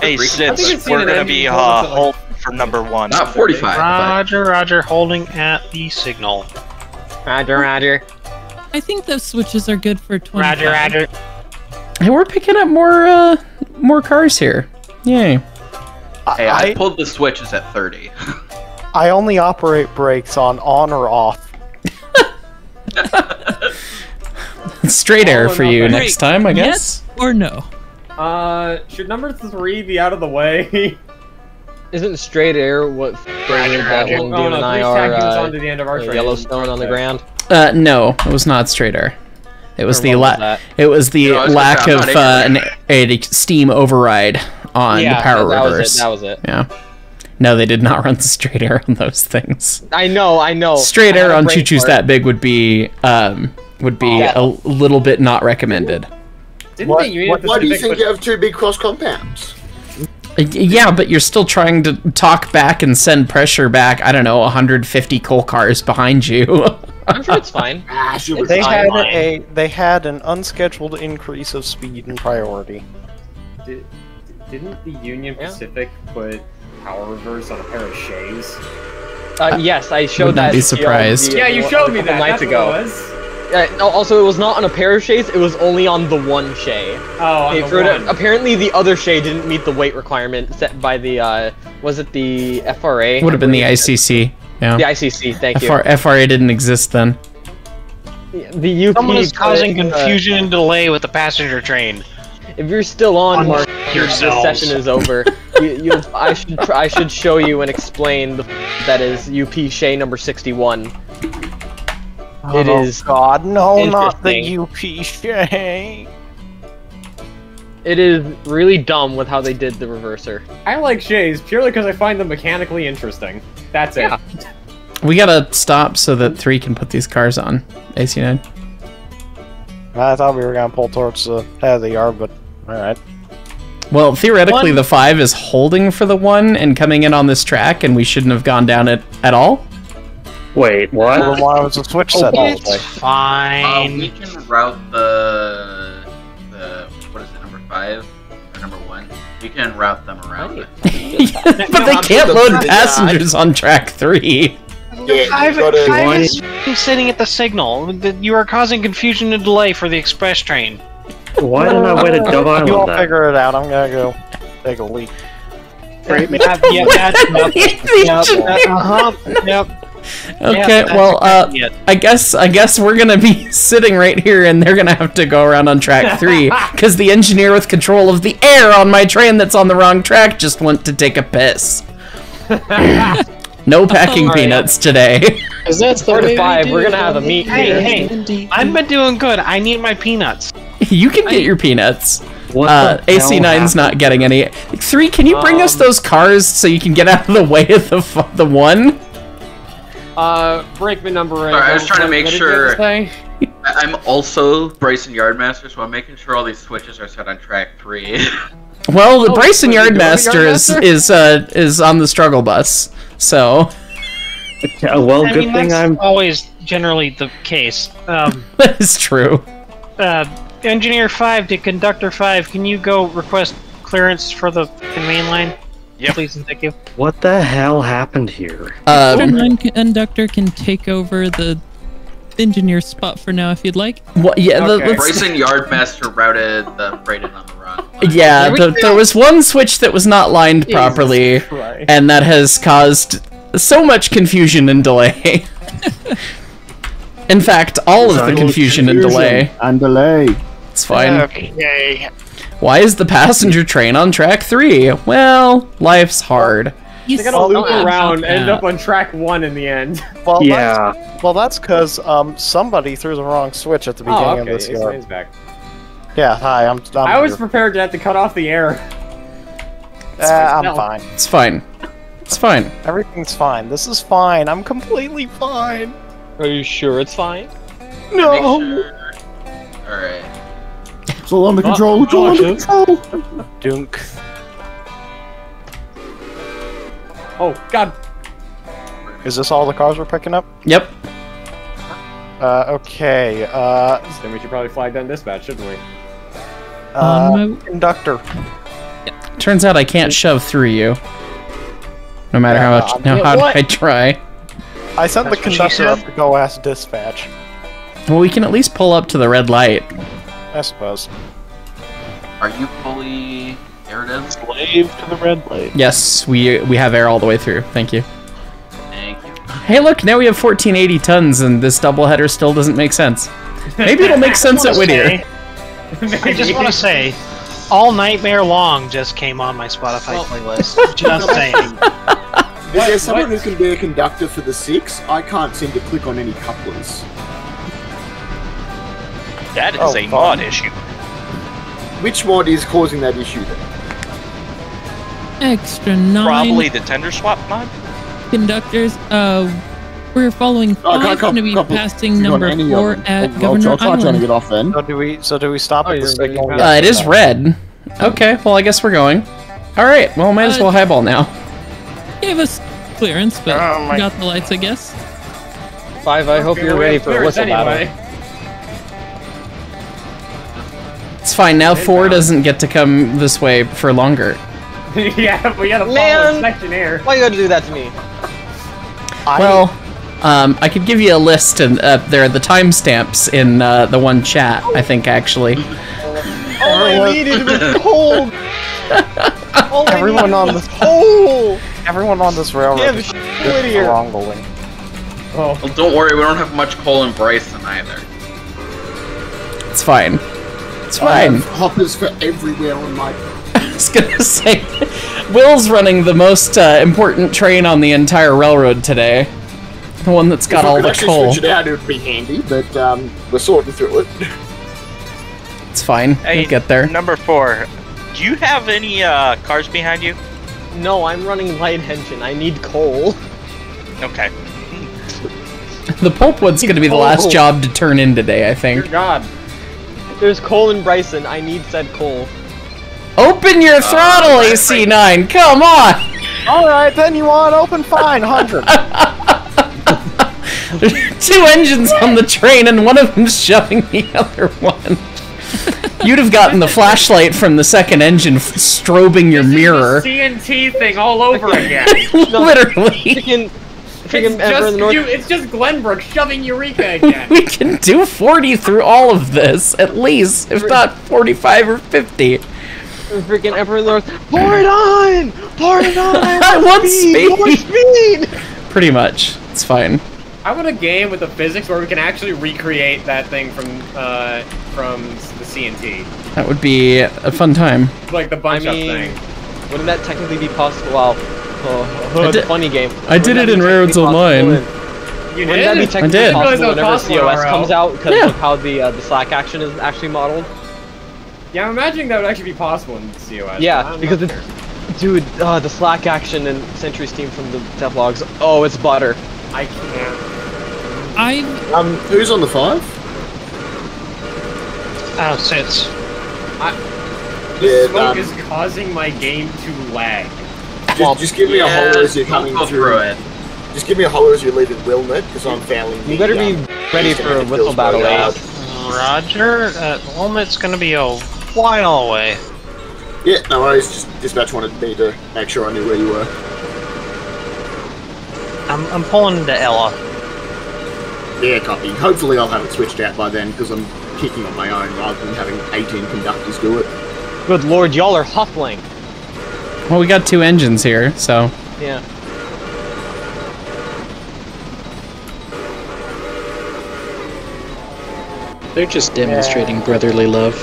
Hey, Sitz, we're gonna be holding for number one. Not 45. Roger, roger, holding at the signal. Roger, roger. I think those switches are good for 20. Roger, roger. Hey, we're picking up more more cars here. Yay. Hey, I pulled the switches at 30. I only operate brakes on or off. Straight air for you next time, I guess. Yes or no? Should number 3 be out of the way? Isn't straight air what that one dude and I are Yellowstone on the ground? No, it was not straight air. It was the lack of a steam override on the power rotors. That was it. Yeah. No, they did not run straight air on those things. I know, I know. Straight air on choo-choos that big would be a little bit not recommended. Why do you think you have two big cross compounds? Yeah, but you're still trying to talk back and send pressure back, I don't know, 150 coal cars behind you. I'm sure it's fine. They had an unscheduled increase of speed and priority. Didn't the Union Pacific put power reverse on a pair of Shays? Yes, I showed that. Wouldn't be surprised. Yeah, you showed me that nights ago. Also, it was not on a pair of Shays, it was only on the one Shay. Oh, on the one. Apparently the other Shay didn't meet the weight requirement set by the, was it the FRA? Would have been the ICC. Yeah. The ICC, thank you. FRA didn't exist then. The UP Someone is causing confusion and delay with the passenger train. If you're still on, Mark, this session is over. I should show you and explain that is UP Shay number 61. Oh, it is God, no, not the UP Shay. It is really dumb with how they did the reverser. I like Shays purely because I find them mechanically interesting. That's it. Yeah. We gotta stop so that 3 can put these cars on, AC9. I thought we were gonna pull towards the head of the yard, but alright. Well, theoretically the 5 is holding for the 1 and coming in on this track, and we shouldn't have gone down it at all. Wait, what? Why was the switch set all the way? Fine. We can route the what is it, number 5 or number 1? We can route them around. But they can't load passengers on track 3. Yeah, I'm sitting at the signal. You are causing confusion and delay for the express train. Why did I wait a dub on that? You all figure it out. I'm gonna go take a leak. Great, man. Yeah, that's nothing. Yep. Okay, yeah, well, I guess we're gonna be sitting right here, and they're gonna have to go around on track 3 because the engineer with control of the air on my train that's on the wrong track just went to take a piss. No packing peanuts today. Is that 45? We're gonna have a meet here. Hey, I've been doing good. I need my peanuts. You can get your peanuts. AC9's not getting any. 3, can you bring us those cars so you can get out of the way of the 1? Brakeman number 8. Alright, I was trying to make sure. I'm also Bryson Yardmaster, so I'm making sure all these switches are set on track 3. Well, the Bryson Yardmaster is on the struggle bus, so. Yeah, well, good thing I'm always generally the case. That is true. Engineer 5 to Conductor 5, can you go request clearance for the main line? Yeah, please and thank you. What the hell happened here? Conductor can take over the engineer spot for now if you'd like. Well, yeah, Bryson Yardmaster routed the freighted on the wrong line. Yeah, there was one switch that was not lined properly, and that has caused so much confusion and delay. In fact, all of the confusion and delay. It's fine. Okay. Why is the passenger train on track 3? Well, life's hard. You're gonna loop around, end up on track 1 in the end. Well, yeah. That's because somebody threw the wrong switch at the beginning of this yard. Yeah, hi, I was prepared to have to cut off the air. I'm fine. It's fine. It's fine. Everything's fine. This is fine. I'm completely fine. Are you sure it's fine? No. All right. It's all under control. It's all under control. Dunk. Oh God! Is this all the cars we're picking up? Yep. Okay. Then we should probably flag down dispatch, shouldn't we? Conductor. Turns out I can't shove through you. No matter how hard I try. I sent the conductor up to go ask dispatch. Well, we can at least pull up to the red light. I suppose. Are you fully aired in? Slave to the red light. Yes, we have air all the way through. Thank you. Thank you. Hey, look, now we have 1480 tons, and this doubleheader still doesn't make sense. Maybe it'll make sense at Whittier. I just want to say, All Nightmare Long just came on my Spotify playlist. Just saying. Is there someone who can be a conductor for the 6? I can't seem to click on any couplers. That is a mod issue. Which mod is causing that issue then? Extra 9. Probably the tender swap mod. Conductors, we're following 5. I'm going to be passing number 4 at Governor Island. I'll try to get off then. So do we stop at the signal? It is red. Okay, well I guess we're going. Alright, well might as well highball now. Gave us clearance, but got the lights I guess. 5, I hope you're ready for a whistle battle. It's fine, now 4 doesn't get to come this way for longer. Yeah, we gotta follow the sectionaire. Why you gotta do that to me? Well, I could give you a list, and there are the timestamps in the one chat, I think, actually. All I needed was cold! Everyone on this cold! Everyone on this railroad is along the way. Oh. Well, don't worry, we don't have much coal in Bryson either. It's fine. It's fine. I have hoppers for everywhere on my... I was gonna say, Will's running the most important train on the entire railroad today. The one that's got all the coal. If we could actually switch it out, it would be handy, but we're sorting through it. It's fine. Hey, we'll get there. Number 4, do you have any cars behind you? No, I'm running light engine. I need coal. Okay. The pulpwood's gonna be the last job to turn in today, I think. Dear God. There's coal in Bryson. I need said coal. Open your throttle, AC9. Come on. All right, then you want open fine, 100. There's 2 engines on the train, and one of them's shoving the other one. You'd have gotten the flashlight from the second engine strobing your mirror. CNT thing all over again. Literally. It's just Glenbrook shoving Eureka again. We can do 40 through all of this, at least, if not 45 or 50. Freaking Emperor in the North. Pour it on! Pour it on! One speed! Pretty much. It's fine. I want a game with the physics where we can actually recreate that thing from the CNT. That would be a fun time. Like the bunch up thing. Wouldn't that technically be possible? Wow. Oh, it's a funny game. I did it in Railroads Online. You did? That be technically possible whenever COS comes out because of how the slack action is actually modeled? Yeah, I'm imagining that would actually be possible in COS. Yeah, because it's... Dude, the slack action in Century's team from the devlogs. Oh, it's butter. I can't. Who's on the 5? Oh, Sitz. The smoke is causing my game to lag. Just give me a holler as you're coming through it. Just give me a holler as you leave it, Wilmot, because I'm failing. You better be ready for a whistle battle. Roger, Wilmot's gonna be a while away. Yeah, no worries. Just dispatch wanted me to make sure I knew where you were. I'm pulling into Ella. Yeah, copy. Hopefully I'll have it switched out by then, because I'm kicking on my own rather than having 18 conductors do it. Good lord, y'all are huffling. Well, we got 2 engines here, so... Yeah. They're just demonstrating brotherly love.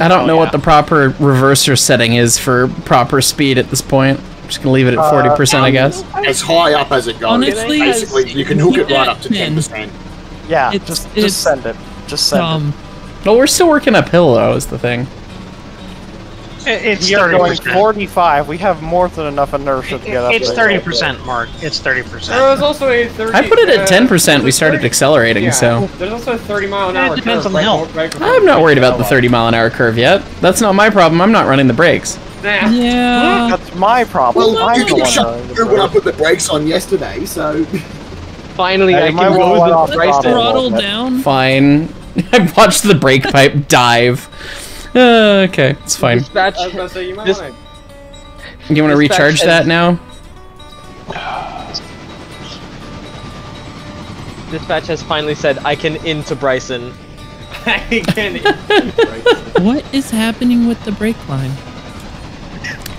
I don't know what the proper reverser setting is for proper speed at this point. I'm just gonna leave it at 40%, I guess. As high up as it goes. Honestly, basically, you can hook it right up to 10%. Yeah, just send it. Well, we're still working uphill, though, is the thing. It's we are going 45. We have more than enough inertia to get up. It's 30%, Mark. It's 30%. There was also a 30. I put it at 10%. We started accelerating, yeah. So. There's also a 30 mile an hour. It depends curve, on the hill. I'm not worried about the 30 mile an hour curve yet. That's not my problem. I'm not running the brakes. Nah. Yeah. That's my problem. Well, I'm the one I put the brakes on yesterday, so. Finally, I can roll the throttle down. Fine. I watched the brake pipe dive. Okay, it's fine. Dispatch, I was gonna say, you might wanna... You want to recharge that now? Dispatch has finally said, I can into Bryson. I can into Bryson. What is happening with the brake line?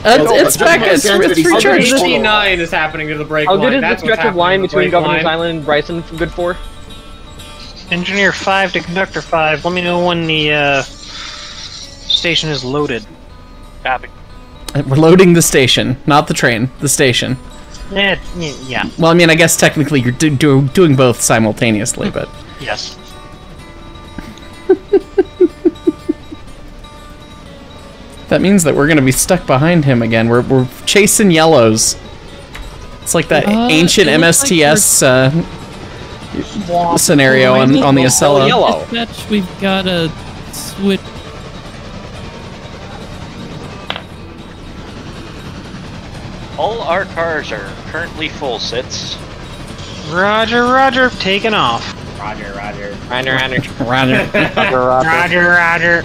It's back. It's recharged. AC9 is happening to the brake line. How good is the stretch of line between Governor's Island and Bryson good for? Engineer 5 to Conductor 5. Let me know when the station is loaded. Copy. We're loading the station, not the train. The station. Yeah. Well, I mean, I guess technically you're doing both simultaneously, but... Yes. That means that we're going to be stuck behind him again. We're chasing yellows. It's like that ancient MSTS... scenario on the Acela. Dispatch, we've got a switch. All our cars are currently full, Sitz. Roger, roger, taking off. Roger, roger. Roger, roger. Roger, roger, roger.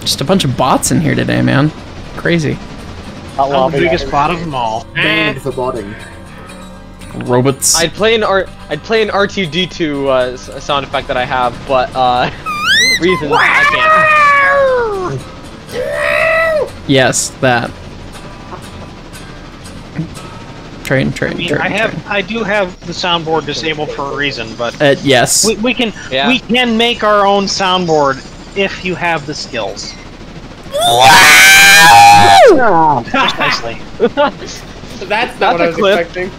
Just a bunch of bots in here today, man. Crazy. I'm the biggest bot of them all. Banned for botting. Robots. I'd play an R2D2 sound effect that I have, but reasons I can't. Yes, that. Train. I do have the soundboard disabled for a reason, but yes, we can make our own soundboard if you have the skills. Precisely. So that's not what I was expecting.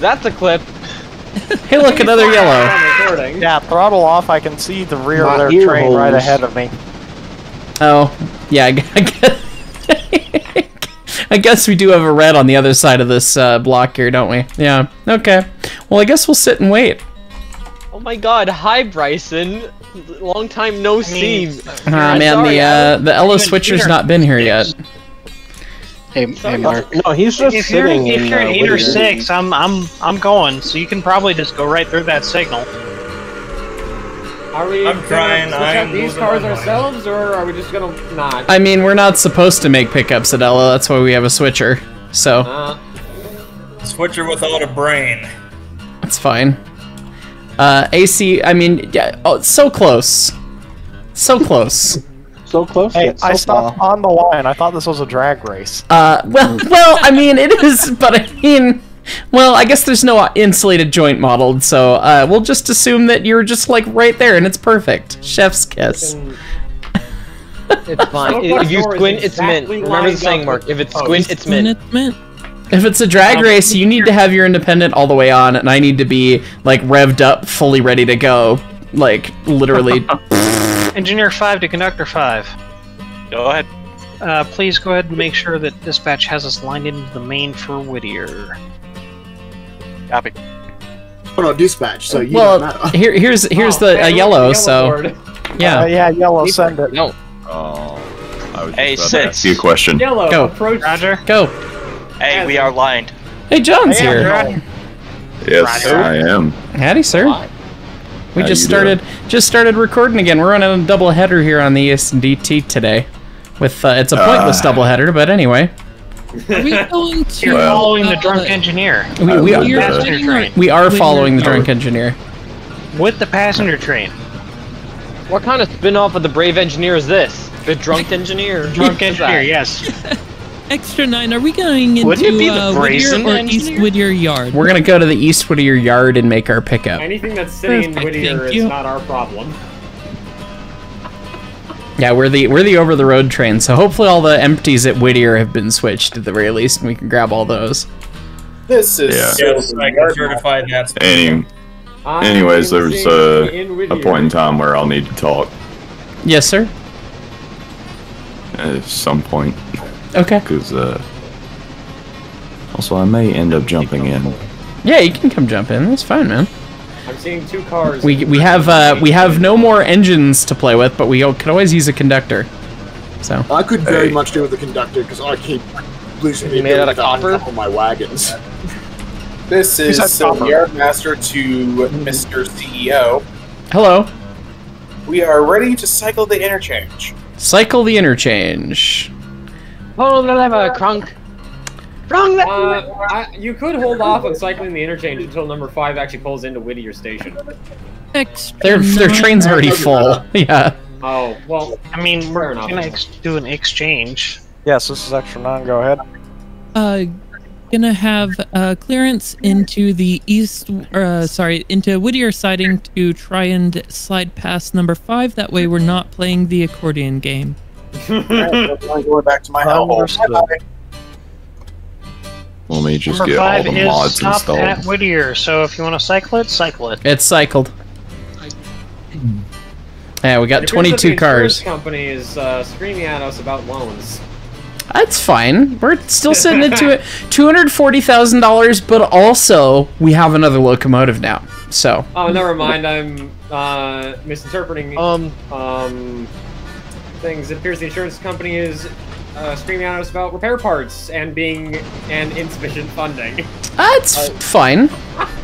That's a clip. Hey, look, another yellow. Yeah, throttle off. I can see the rear of their train right ahead of me. Oh, yeah. I guess we do have a red on the other side of this block here, don't we? Yeah. Okay. Well, I guess we'll sit and wait. Oh my God! Hi, Bryson. Long time no see. Man, the Ella switcher's not been here yet. Hey, Mark. No, he's just sitting. If you're in 8 or 6, I'm going. So you can probably just go right through that signal. Are we going to switch up these cars ourselves, or are we just gonna not? I mean, we're not supposed to make pickups at Ella. That's why we have a switcher. So. Switcher without a brain. That's fine. AC. I mean, yeah. Oh, it's so close. So close. So close. Hey, so I stopped on the line. I thought this was a drag race. Well, I mean, it is, but I mean, well, I guess there's no insulated joint modeled, so we'll just assume that you're just like right there, and it's perfect. Chef's kiss. It's fine. If you squint, it's mint. Remember the saying, Mark. If it's squint, it's mint. If it's a drag race, you need to have your independent all the way on, and I need to be like revved up, fully ready to go, like literally. Engineer 5 to Conductor 5. Go ahead. Please go ahead and make sure that dispatch has us lined into the main for Whittier. Copy. Well, no, dispatch, so you here's the yellow, so... Yeah. Yellow, send it. No. Oh, I was just about to ask you a question. Yellow, go. Approach. Roger. Go. Hey, we are lined. Hey, John's here. Roger. Yes, Roger. I am. Howdy, sir. Hi. We just started recording again. We're running a double header here on the ES&DT today. With it's a pointless double header, but anyway. Are we going to following the drunk engineer? We are following the drunk engineer with the passenger train. What kind of spin-off of the brave engineer is this? The drunk engineer. Drunk engineer, yes. Extra 9, are we going into Whittier or East Witter Yard? We're going to go to the East Witter Yard and make our pickup. Anything that's sitting in Whittier is not our problem. Yeah, we're the over-the-road train, so hopefully all the empties at Whittier have been switched at the very least, and we can grab all those. This is... Yeah. Yes, I can certify that's... Anyways, there's a point in time where I'll need to talk. Yes, sir? at some point. Okay. Because also I may end up jumping in. Yeah, you can come jump in. That's fine, man. I'm seeing two cars. We have no more engines to play with, but we could always use a conductor. So I could very much do with a conductor because I keep losing me made out of copper on my wagons. This is the Yard Master to Mr. CEO. Hello. We are ready to cycle the interchange. Cycle the interchange. Hold the lever, Kronk. Wrong you could hold off on cycling the interchange until number 5 actually pulls into Whittier Station. Their train's already full. Yeah. Oh, well, I mean, we're gonna do an exchange. Yes, this is Extra 9, go ahead. Gonna have clearance into the east, into Whittier siding to try and slide past number 5. That way we're not playing the accordion game. Alright, I'm going back to my house. Let me just get all the mods installed. Number 5 is stopped at Whittier, so if you want to cycle it, cycle it. It's cycled. Yeah, we got 22 cars. The insurance company is screaming at us about loans. That's fine. We're still sitting at $240,000, but also we have another locomotive now. So. Oh, never mind. I'm misinterpreting things. It appears the insurance company is. Screaming at us about repair parts and insufficient funding. That's fine.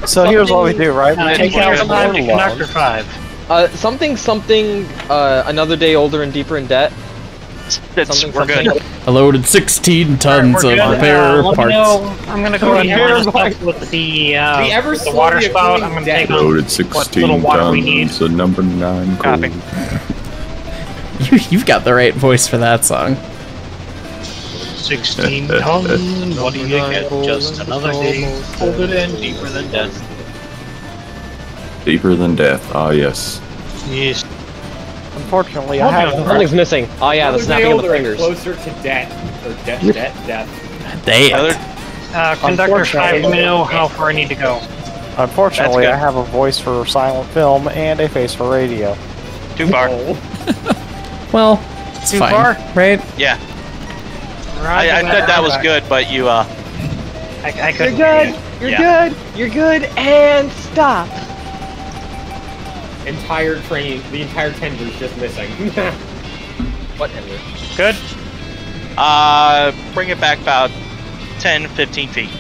So here's what we do, right? We take out Conductor 5. Another day older and deeper in debt. We're good. I loaded 16 tons of repair parts. I'm gonna go with the water spout. I'm gonna take loaded 16 tons. So number 9. Copy. You've got the right voice for that song. 16 tons, what do you get? Just another day, folded in, deeper than death. Deeper than death, ah yes. Yes. Unfortunately, I have... Something's missing. Oh yeah, the snapping of the fingers. Closer to death. Or death. Death. Conductor 5, we know how far I need to go. Unfortunately, I have a voice for silent film and a face for radio. Too far. Well, it's too far, right? Yeah. I thought that was good, but you, I couldn't. You're good, and stop. Entire train, the entire tender is just missing. What tender? Good. Bring it back about 10, 15 feet.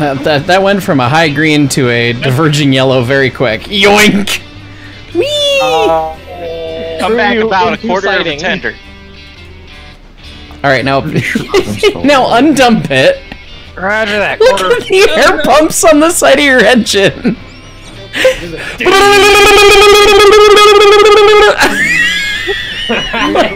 That went from a high green to a diverging yellow very quick. Yoink! Whee! Come back about a quarter of a tender. Alright, now undump it. Roger that. Look at the air pumps on the side of your engine.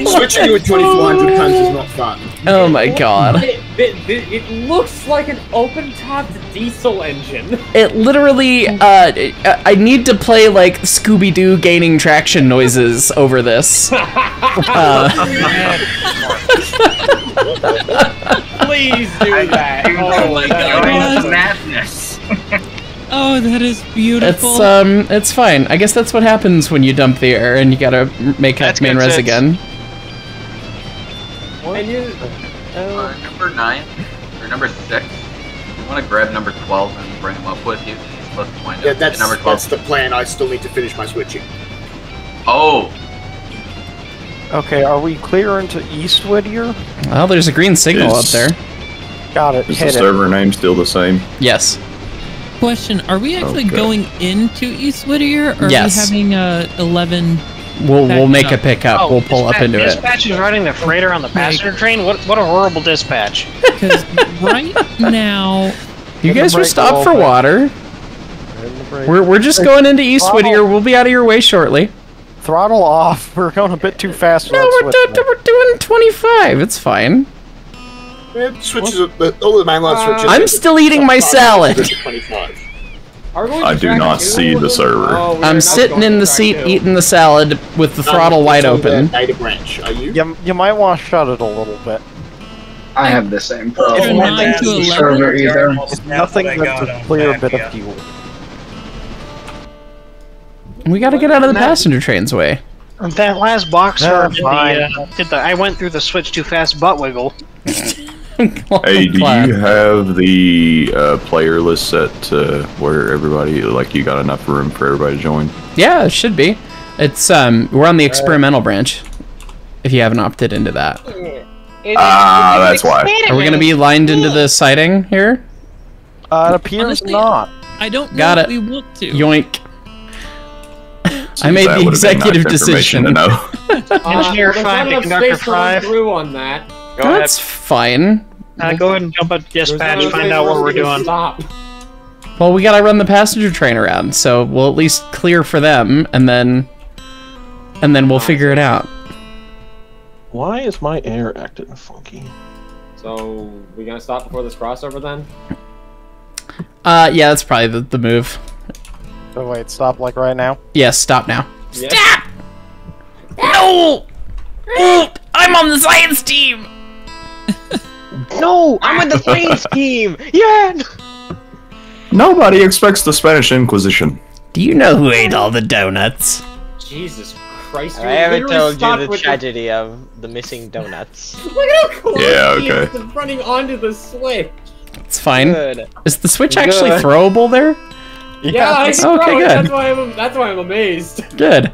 Switching to a 2400 tons is not fun. Oh my god. It looks like an open-topped diesel engine. It literally, I need to play, like, Scooby-Doo gaining traction noises over this. Please do that. Oh my god. That's madness. Oh, that is beautiful. It's fine. I guess that's what happens when you dump the air and you gotta make up main res again. What? Number 9, or number 6, you want to grab number 12 and bring him up with you. He's supposed to wind up at number 12. That's the plan. I still need to finish my switching. Oh. Okay, are we clear into East Whittier? Well, there's a green signal up there. Got it. Is the server name still the same? Yes. Question, are we actually going into East Whittier, or are we having 11... We'll make a pickup. We'll pull up into it. Dispatch is riding the freighter on the passenger train? What a horrible dispatch. Because right now... You guys are stopped for water. We're just going into East Whittier. We'll be out of your way shortly. Throttle off. We're going a bit too fast. No, we're doing 25. It's fine. Switches. All the mainline switches. I'm still eating my salad. I do not see the server. I'm sitting in the seat eating the salad with the throttle wide open. Data branch, are you? You might want to shut it a little bit. I have the same problem. It's not the server either. It's nothing but a clear bit of fuel. We got to get out of the passenger train's way. That last boxer I went through the switch too fast butt wiggle. Hey, do you have the player list set to where everybody, like, you got enough room for everybody to join? Yeah, it should be. It's we're on the experimental branch. If you haven't opted into that. Ah, that's why. Are we gonna be lined into the siding here? It appears honestly, not. I don't know if we want to. Yoink. I made the executive decision. Engineer 5 to Conductor 5. On that. That's fine. Go ahead and jump up dispatch, find out what we're doing. Well, we gotta run the passenger train around, so we'll at least clear for them, and then we'll figure it out. Why is my air acting funky? So, we gonna stop before this crossover then? Yeah, that's probably the move. Oh wait, stop like right now? Yes, stop now. Yep. Stop! No! I'm on the science team! No, I'm on the science team! Yeah! Nobody expects the Spanish Inquisition. Do you know who ate all the donuts? Jesus Christ, I haven't told you the tragedy of the missing donuts. Look at how close he is to running onto the switch. It's fine. Good. Is the switch actually throwable there? Yeah, I can throw it. That's why I'm amazed. Good.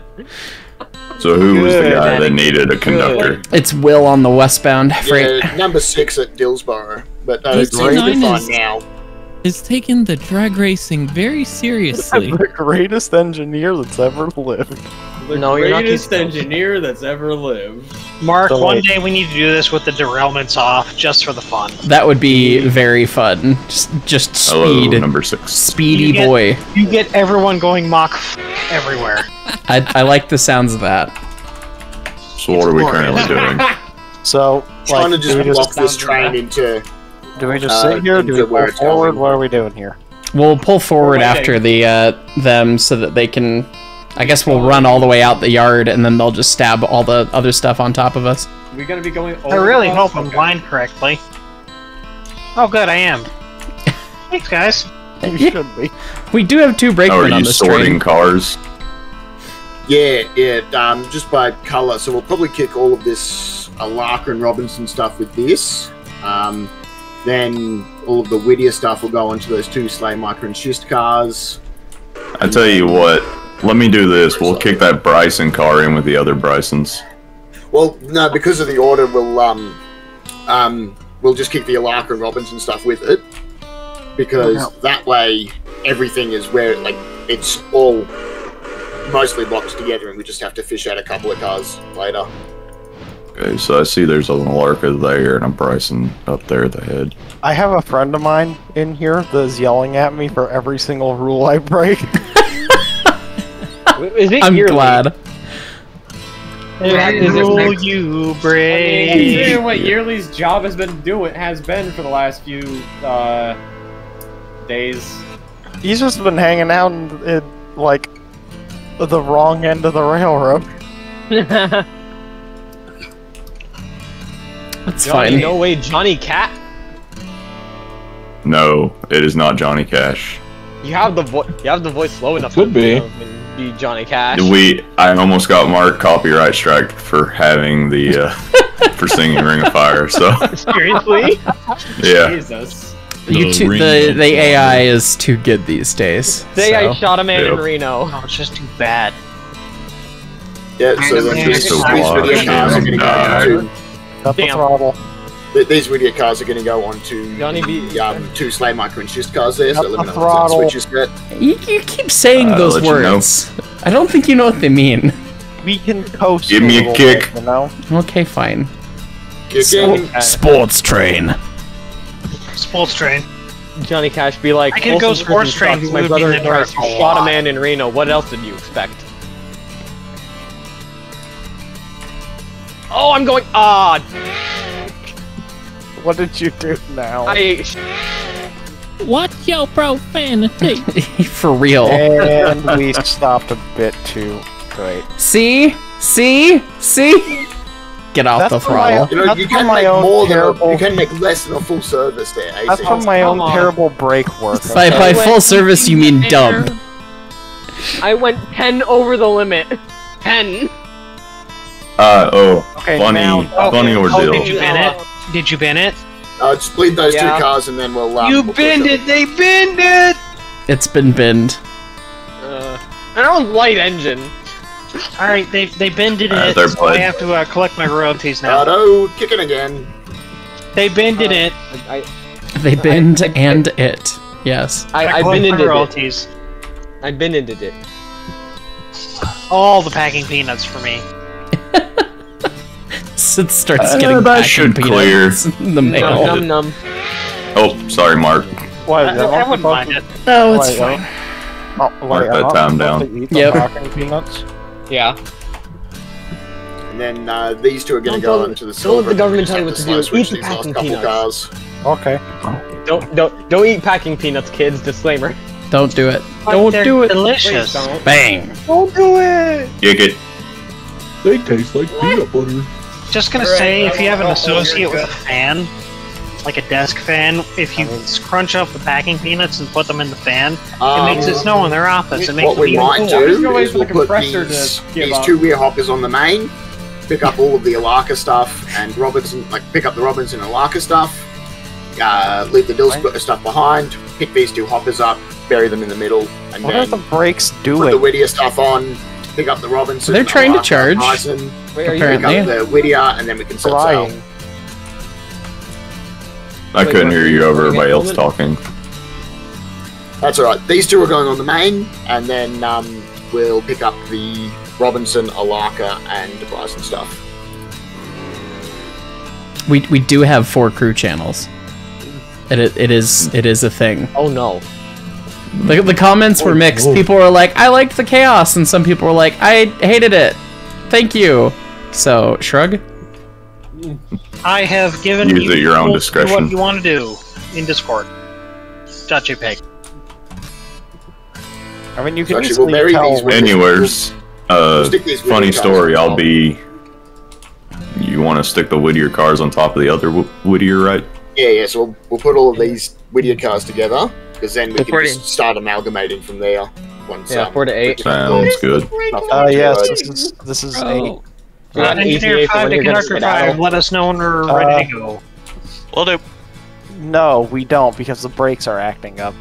So who was the guy that needed a conductor? It's Will on the westbound freight. Yeah, number 6 at Dillsborough, but it's on now. Is taking the drag racing very seriously. The greatest engineer that's ever lived. Mark, one day we need to do this with the derailments off, just for the fun. That would be very fun. Just speed. Hello, number 6. Speedy boy. You get everyone going Mach everywhere. I like the sounds of that. So what are we currently doing? So, like, trying to just walk this train into... Do we just sit here? Do we pull forward? What are we doing here? We'll pull forward after the them so that they can... I guess we'll run all the way out the yard, and then they'll just stab all the other stuff on top of us. We're gonna be going over. I really hope I'm blind correctly. Oh, good, I am. Thanks, guys. You should be. We do have 2 brakemen on this train. Are you sorting cars? Yeah, just by color. So we'll probably kick all of this Alarka and Robinson stuff with this. Then all of the Whittier stuff will go onto those 2 Slay Micro and Schist cars. I tell you what. Let me do this. We'll kick that Bryson car in with the other Brysons. Well, no, because of the order, we'll just kick the Alarka and Robinson stuff with it, because that way everything is where it's all mostly boxed together, and we just have to fish out a couple of cars later. Okay, so I see there's an Alarka there and a Bryson up there at the head. I have a friend of mine in here that's yelling at me for every single rule I break. Is it I'm glad. Every rule you break. I mean, considering what Yearly's job has been for the last few days. He's just been hanging out in like the wrong end of the railroad. That's fine. No way, Johnny Cat. No, it is not Johnny Cash. You have the voice low enough. Could be. You Johnny Cash. I almost got Mark copyright strike for having the for singing Ring of Fire. So seriously, yeah. Jesus. The AI is too good these days. AI shot a man in Reno. Oh, it's just too bad. Yeah, so that's just a lot. These Whittier cars are going to go on to two Slay Micro and Schist cars there, so let me know what switches get. You keep saying those words. You know. I don't think you know what they mean. We can coast. Give me a kick. Bit, you know? Okay, fine. Sports train. Sports train. Johnny Cash be like, I can go sports train. My brother in law shot a man in Reno. What else did you expect? Oh, I'm going. What did you do now? What's your profanity? For real. And we stopped a bit too. Great. See? See? See? Get off the throttle. You can make more than you can make less than a full service there. That's from my own terrible brake work. By full service you mean dump. I went 10 over the limit. 10. Okay, funny ordeal. Did you bin it? Did you bin it? Just bleed those two cars and then we'll allow them. You binned it! They binned it! It's been binned. And I was light engine. Alright, they bended it, so I have to collect my royalties now. Auto kicking again. They bended it. They bend and it. Yes. I bended it. Royalties. I bended it. All the packing peanuts for me. Sid starts getting packing peanuts in the mail. Num. Oh, sorry, Mark. Why? I wouldn't mind it. No, it's fine. Mark that time down. Yep. Packing peanuts. Yeah. And then these two are going to go into the silver. Don't let the government tell you what to do. Eat the packing peanuts. Okay. Don't eat packing peanuts, kids. Disclaimer. Don't do it. Don't do it. Delicious. Bang. Don't do it. Kick it. They taste like peanut butter. Just gonna say, if you have an associate with a fan, like a desk fan, if you crunch up the packing peanuts and put them in the fan, it makes it snow in their office. It makes what we might do is we'll put these two rear hoppers on the main, pick up all of the Alarka stuff, and Robinson, like pick up the Robinson and Alarka stuff, leave the Dillsborough stuff behind, pick these two hoppers up, bury them in the middle, and what are the brakes doing? Put the Whittier stuff on, pick up the Robinson. They're trying to charge. Apparently. Pick up the Whittier, and then we can set sail. I couldn't hear you over everybody else talking. That's alright. These two are going on the main, and then we'll pick up the Robinson, Alarka, and Bryson stuff. We do have 4 crew channels. It is a thing. Oh no. The comments were mixed. People were like, I liked the chaos, and some people were like, I hated it. Thank you. So, shrug. I have given you at your own discretion what you want to do in Discord. .jpg. I mean, you can easily tell. Anyways, funny story. I'll be. You want to stick the Whittier cars on top of the other Whittier, right? Yeah. So we'll put all of these Whittier cars together because then we can just start amalgamating from there. Once, 4 to 8. Sounds good. Yes, this is 8. Engineer 5 to Conductor 5, let us know when we're ready to go. Will do. No, we don't, because the brakes are acting up.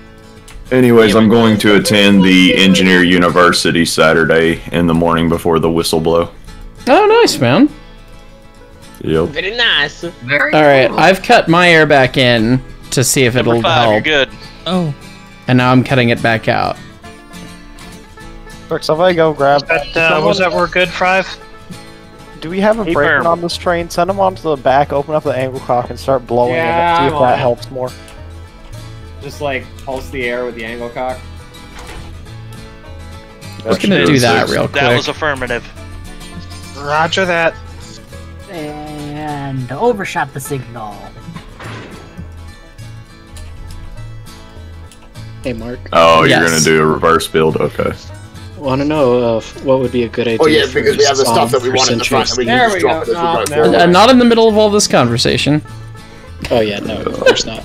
Anyways, I'm going to attend the Engineer University Saturday in the morning before the whistle blow. Oh, nice, man. Yep. Very nice. Alright, I've cut my air back in to see if it'll help. You're good. Oh. And now I'm cutting it back out. Brooks, if I go grab... was that we're good, 5? Do we have a brakeman on this train? Send him onto the back, open up the angle cock, and start blowing it. See if that helps more. Just like pulse the air with the angle cock. We're gonna do that real quick. That was affirmative. Roger that. And overshot the signal. Hey, Mark. Oh, you're gonna do a reverse build? Okay. Want to know what would be a good idea? Oh yeah, because we have the stuff that we want in the front, and we can just drop it. Not in the middle of all this conversation. Oh yeah, no, of course not.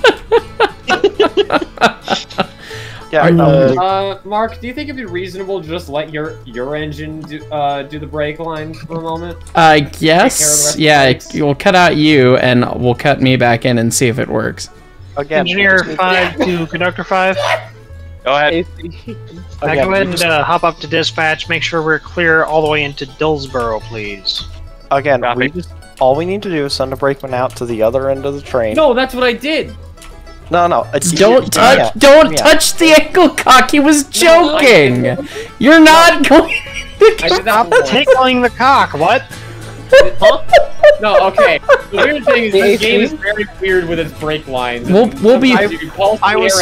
Yeah, Mark, do you think it'd be reasonable to just let your engine do the brake line for a moment? I guess. Yeah, we'll cut out you, and we'll cut me back in and see if it works. Again, Engineer 5 to Conductor 5. Go ahead. Go ahead and hop up to dispatch. Make sure we're clear all the way into Dillsborough, please. Again, all we need to do is send a brakeman out to the other end of the train. No, that's what I did. No. Don't touch the ankle cock. He was joking. You're not going. Stop tickling the cock. What? No, okay. The weird thing is this game is very weird with its brake lines. I was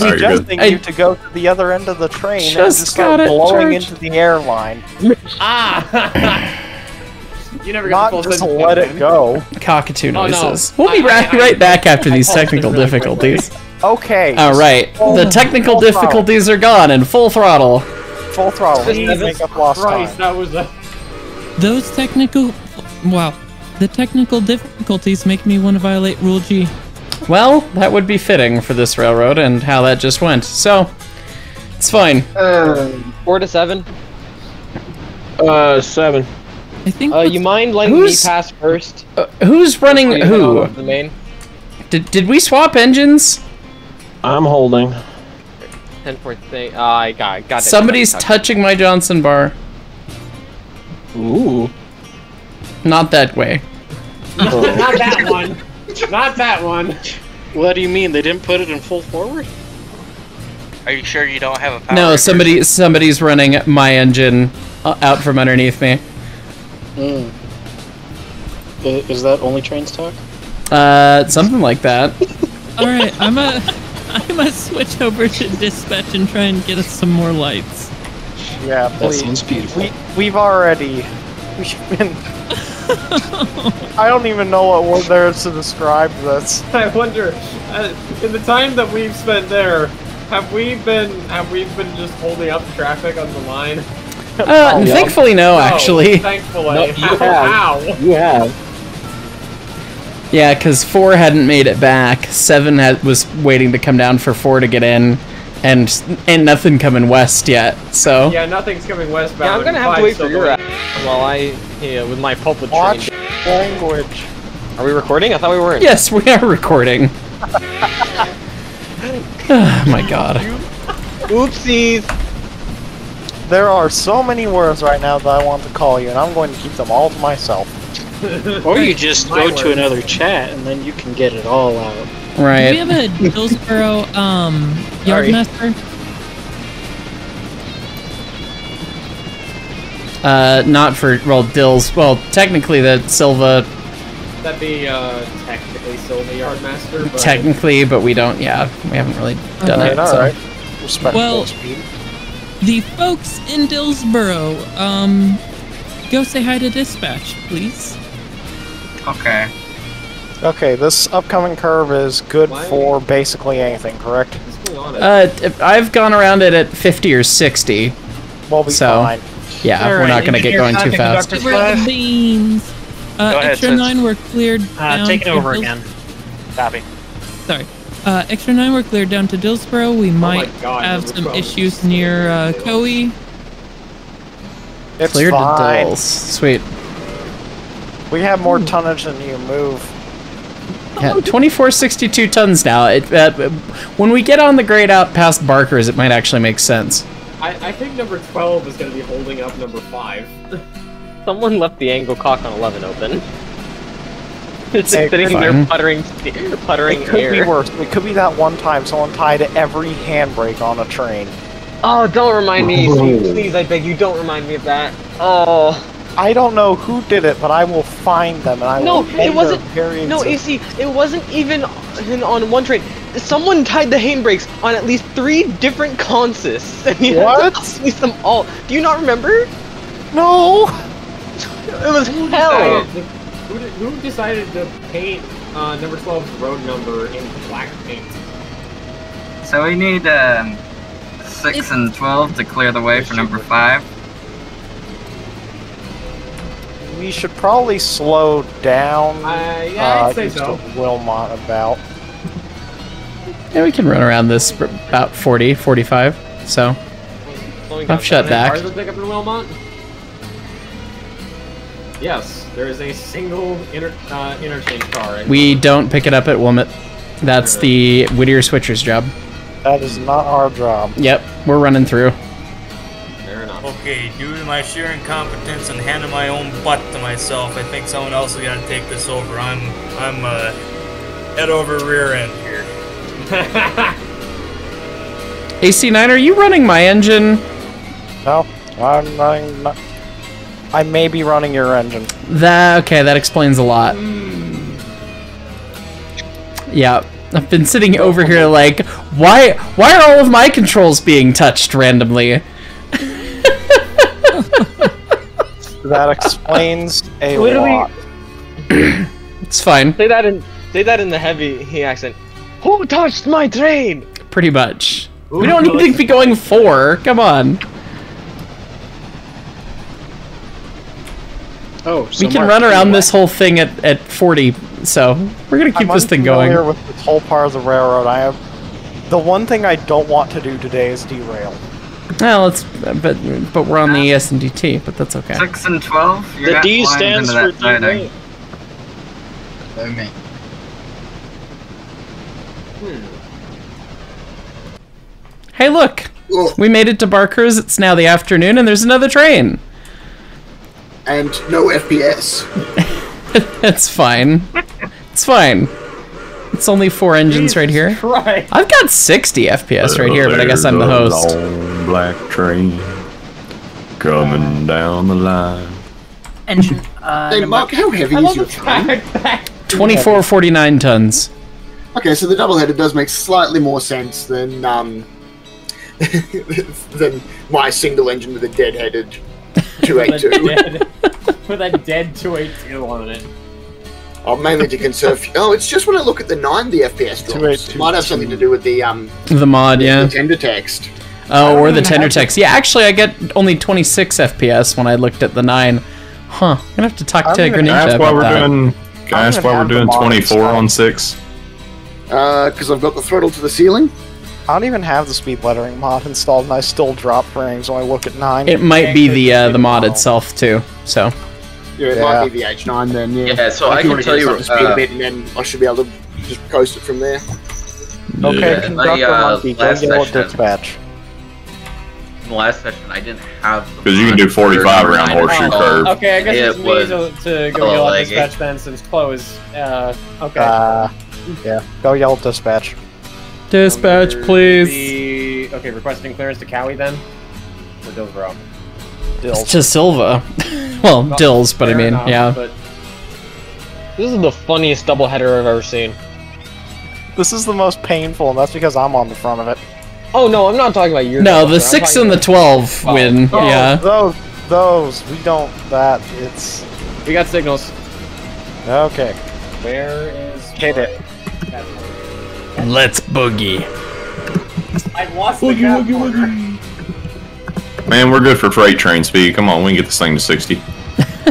suggesting you to go to the other end of the train and just start blowing into the airline. You never got to just let it go. Cockatoo noises. Oh, no. We'll be right back after these technical difficulties. Okay. All right. The technical difficulties are gone and full throttle. Full throttle. That was a. Those technical... Wow. The technical difficulties make me want to violate Rule G. Well, that would be fitting for this railroad and how that just went. So, It's fine. 4 to 7. 7. I think. You mind letting me pass first? Who's running who? The main? Did we swap engines? I'm holding. 10-4 thing. I got it. Somebody's touching my Johnson bar. Ooh. Not that way. Oh. Not that one. Not that one. What do you mean? They didn't put it in full forward? Are you sure you don't have a power? No, somebody's running my engine out from underneath me. Mm. Is that only trains talk? Something like that. All right, I'm gonna switch over to dispatch and try and get us some more lights. Yeah, please. That sounds beautiful. We've been. I don't even know what word there is to describe this. I wonder, in the time that we've spent there, have we been just holding up traffic on the line? Oh, thankfully, no, actually. Oh, thankfully, no, you have. Yeah, because 4 hadn't made it back. 7 was waiting to come down for 4 to get in, and nothing coming west yet. So yeah, nothing's coming west. Yeah, I'm gonna have to wait for your app. While with my pulpit train. Language. Are we recording? I thought we weren't. Yes, we are recording. Oh my god. Oopsies. There are so many words right now that I want to call you, and I'm going to keep them all to myself. Or you just go to another chat, and then you can get it all out. Right. Do we have a Dillsborough yardmaster? Not for, well, Dills. Well, technically the Silva. That'd be, technically Silva Yardmaster, but... Technically, but we don't, yeah. We haven't really done it, so... Alright, respectful speed. The folks in Dillsborough, go say hi to dispatch, please. Okay. Okay, this upcoming curve is good for basically anything, correct? I've gone around it at 50 or 60. We'll be fine. Yeah, we're not going to get going too fast. We're at the beans. Extra 9, we're cleared down. Take it over again. Copy. Sorry. Extra 9, we're cleared down to Dillsborough. We might have some issues near Coe. It's cleared to Dills. Sweet. We have more tonnage than you move. Yeah, 2462 tons now. When we get on the grade out past Barker's, it might actually make sense. I think number 12 is going to be holding up number 5. Someone left the angle cock on 11 open. It's just sitting there puttering air. It could be worse. It could be that one time someone tied every handbrake on a train. Oh, don't remind me. Please, I beg you, don't remind me of that. Oh. I don't know who did it, but I will find them. And I will it wasn't. No, AC, it wasn't even on one train. Someone tied the handbrakes on at least 3 different consists. And you had to ask me them all. Do you not remember? No. It was hell. Who decided to paint number 12's road number in black paint? So we need 6 and 12 to clear the way for number 5. We should probably slow down. Yeah, I'd say so. Wilmot about. Yeah, we can run around this for about 40, 45. So I've shut back. Cars will pick up in Wilmot? Yes, there is a single interchange car. We don't pick it up at Wilmot. That's the Whittier switcher's job. That is not our job. Yep, we're running through. Okay, due to my sheer incompetence and handing my own butt to myself, I think someone else is gonna take this over. I'm head over rear end here. AC9, are you running my engine? No, I'm not. I may be running your engine. Okay, that explains a lot. Mm. Yeah, I've been sitting over here like, why are all of my controls being touched randomly? That explains a lot. It's fine. Say that in the heavy accent. Who touched my train? Pretty much. Ooh, we don't need to be going 4. Come on. Oh, we can run around this whole thing at 40. So we're gonna keep this thing going. I'm unfamiliar with the whole part of the railroad. I have The one thing I don't want to do today is derail. Well, it's, but we're on the ES&DT, but that's okay. 6 and 12. The D stands for derail. Oh, me. Hey, look! Whoa. We made it to Barker's. It's now the afternoon, and there's another train. And no FPS. It's fine. It's fine. It's only 4 engines right here. Christ. I've got 60 FPS right here, but I guess I'm the host. Long black train coming down the line. Engine. Hey, Mark, how heavy is your train? 2449 tons. Okay, so the double-header does make slightly more sense than than my single engine with a dead-headed 282. With a dead 282 on it. Oh, mainly to conserve. Oh, it's just when I look at the 9, the FPS drops. It might have something to do with the mod, yeah. The tender text. Oh, or the tender text. Yeah, actually, I get only 26 FPS when I looked at the 9. Huh? I'm gonna have to talk to Greninja about that. Guys, why we're doing 24 on 6? Because I've got the throttle to the ceiling. I don't even have the speed lettering mod installed, and I still drop frames when I look at 9. It might be the mod itself too, so. Yeah, it might be the H9 then. Yeah. So I can tell you a bit, and then I should be able to just coast it from there. Yeah. Okay, conductor monkey, go yell at dispatch. In the last session, I didn't have. Because you can do 45 around horseshoe curve. Okay, I guess it's me to go yell at dispatch then, since close. Okay. Yeah, go yell at dispatch. Dispatch, please. Okay, requesting clearance to Cowie then? Or Dillsborough? Dills. To Silva. Well, not Dills, but I mean, enough, yeah. But... This is the funniest doubleheader I've ever seen. This is the most painful, and that's because I'm on the front of it. Oh, no, I'm not talking about your... No, the 6 and the 12 win, oh, yeah. Those, we don't, that, it's... We got signals. Okay. Where is... Hit it. Let's boogie. I've lost the boogie. Man, we're good for freight train speed. Come on, we can get this thing to 60.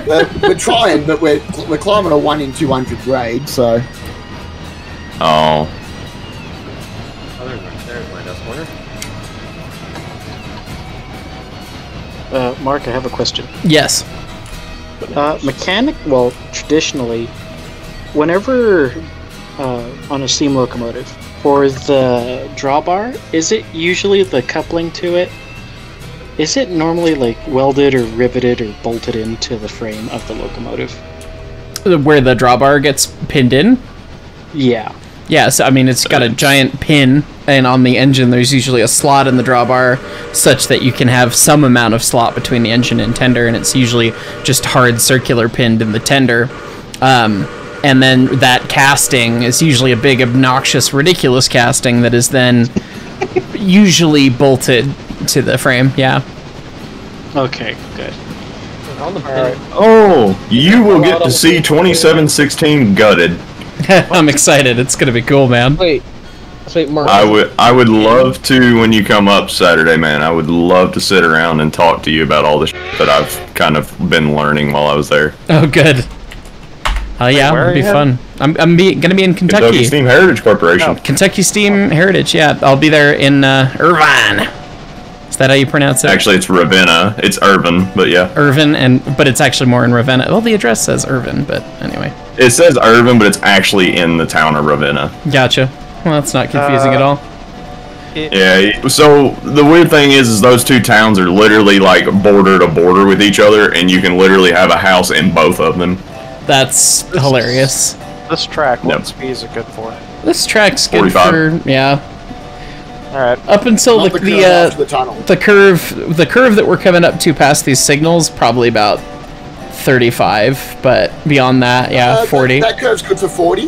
We're trying, but we're climbing a 1 in 200 grade, so. Oh. Mark, I have a question. Yes. Well, traditionally, whenever. On a steam locomotive, for the drawbar, is it usually the coupling to it? Is it normally like welded or riveted or bolted into the frame of the locomotive? Where the drawbar gets pinned in? Yeah. Yeah, so I mean it's got a giant pin, and on the engine there's usually a slot in the drawbar such that you can have some amount of slot between the engine and tender, and it's usually just hard circular pinned in the tender. And then that casting is usually a big, obnoxious, ridiculous casting that is then usually bolted to the frame, yeah. Okay, good. Right. Oh, you will get to see 2716 gutted. I'm excited. It's going to be cool, man. Wait, Mark. I would love to, when you come up Saturday, man, I would love to sit around and talk to you about all the shit that I've kind of been learning while I was there. Oh, good. Oh yeah, it'll be fun. I'm gonna be in Kentucky. Kentucky Steam Heritage Corporation. Oh, Kentucky Steam Heritage. Yeah, I'll be there in Irvine. Is that how you pronounce it? Actually, it's Ravenna. It's Irvine, but yeah. Irvine, but it's actually more in Ravenna. Well, the address says Irvine, but anyway. It says Irvine, but it's actually in the town of Ravenna. Gotcha. Well, that's not confusing at all. Yeah. So the weird thing is those two towns are literally like border to border with each other, and you can literally have a house in both of them. That's hilarious. This track, what speed is it good for? This track's good 45. For, yeah. All right. Up until the curve that we're coming up to past these signals, probably about 35. But beyond that, yeah, 40. That curve's good for 40.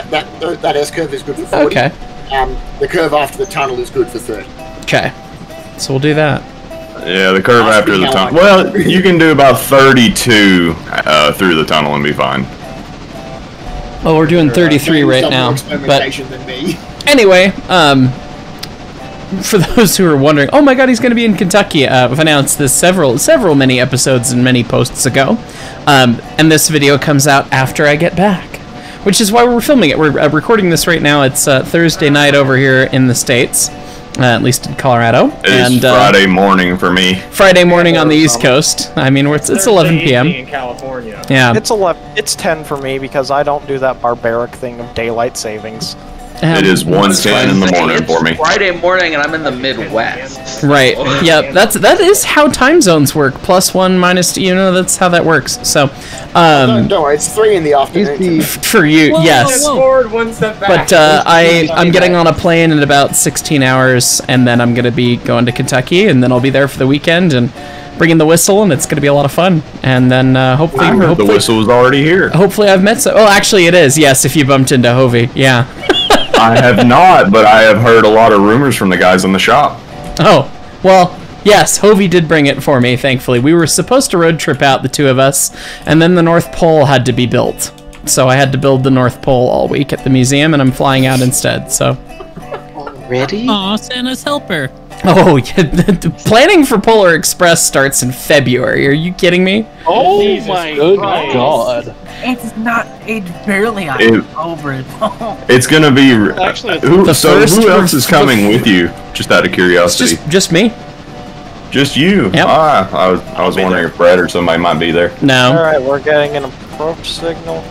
That S curve is good for 40. Okay. The curve after the tunnel is good for 30. Okay. So we'll do that. Yeah, the curve after the tunnel. Well, you can do about 32 through the tunnel and be fine. Well, we're doing 33 right now. But anyway, for those who are wondering, oh my God, he's going to be in Kentucky. I've announced this several many episodes and many posts ago, and this video comes out after I get back. which is why we're filming it. We're recording this right now. It's Thursday night over here in the States, at least in Colorado. It's Friday morning for me. Friday morning on the East Coast. I mean, it's 11 p.m. in California. Yeah, it's 11. It's 10 for me because I don't do that barbaric thing of daylight savings. It is 1:10 in the morning for me. Friday morning, and I'm in the Midwest. Right. Yeah, that is how time zones work. Plus one, minus two, you know, that's how that works. So, no, it's 3 in the afternoon for you. Whoa, yes. Whoa. Forward, one step back. But I'm getting on a plane in about 16 hours, and then I'm gonna be going to Kentucky, and then I'll be there for the weekend, and bringing the whistle, and it's going to be a lot of fun. And then hopefully, the whistle was already here. Hopefully, I've met some. Oh, actually, it is. Yes, if you bumped into Hovey, yeah. I have not, but I have heard a lot of rumors from the guys in the shop. Oh, well, yes, Hovey did bring it for me. Thankfully, we were supposed to road trip out, the two of us, and then the North Pole had to be built, so I had to build the North Pole all week at the museum, and I'm flying out instead. So already? Aw, Santa's helper. Oh, yeah, the planning for Polar Express starts in February. Are you kidding me? Oh, Jesus, my good God. It's not, it's barely October. It's going to be... Actually, who else is coming with you, just out of curiosity? Just me. Just you? Yep. Ah, I was wondering if Brad or somebody might be there. No. All right, we're getting an approach signal.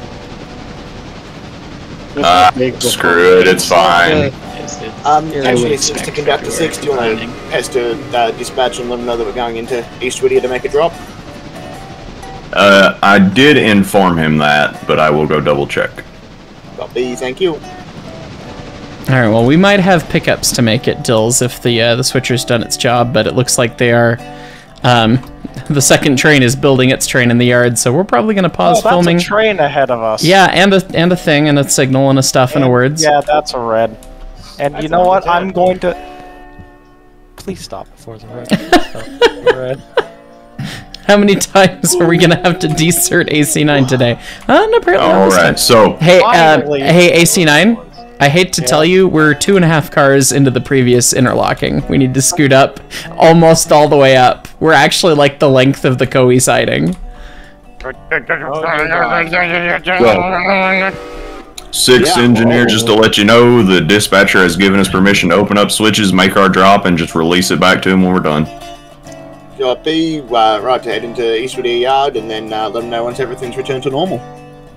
Screw it, it's fine. Actually, it's just to conduct the 6. Do you want to dispatch and let them know that we're going into East Witter to make a drop? I did inform him that, but I will go double check. Copy, thank you. Alright, well, we might have pickups to make at Dills if the switcher's done its job, but it looks like they are... the second train is building its train in the yard, so we're probably going to pause filming. That's a train ahead of us. Yeah, and a thing, and a signal, and a stuff, and a words. Yeah, that's a red. And you know what? I'm going to... Please stop before the red. Stop before the red. How many times are we going to have to desert AC9 today? Alright, so... Hey, hey, AC9, I hate to tell you, we're 2.5 cars into the previous interlocking. We need to scoot up almost all the way up. We're actually like the length of the COE siding. Well. 6 engineer, just to let you know, the dispatcher has given us permission to open up switches, make our drop, and just release it back to him when we're done. JP, right, to head into Eastwood Yard, and then let him know once everything's returned to normal.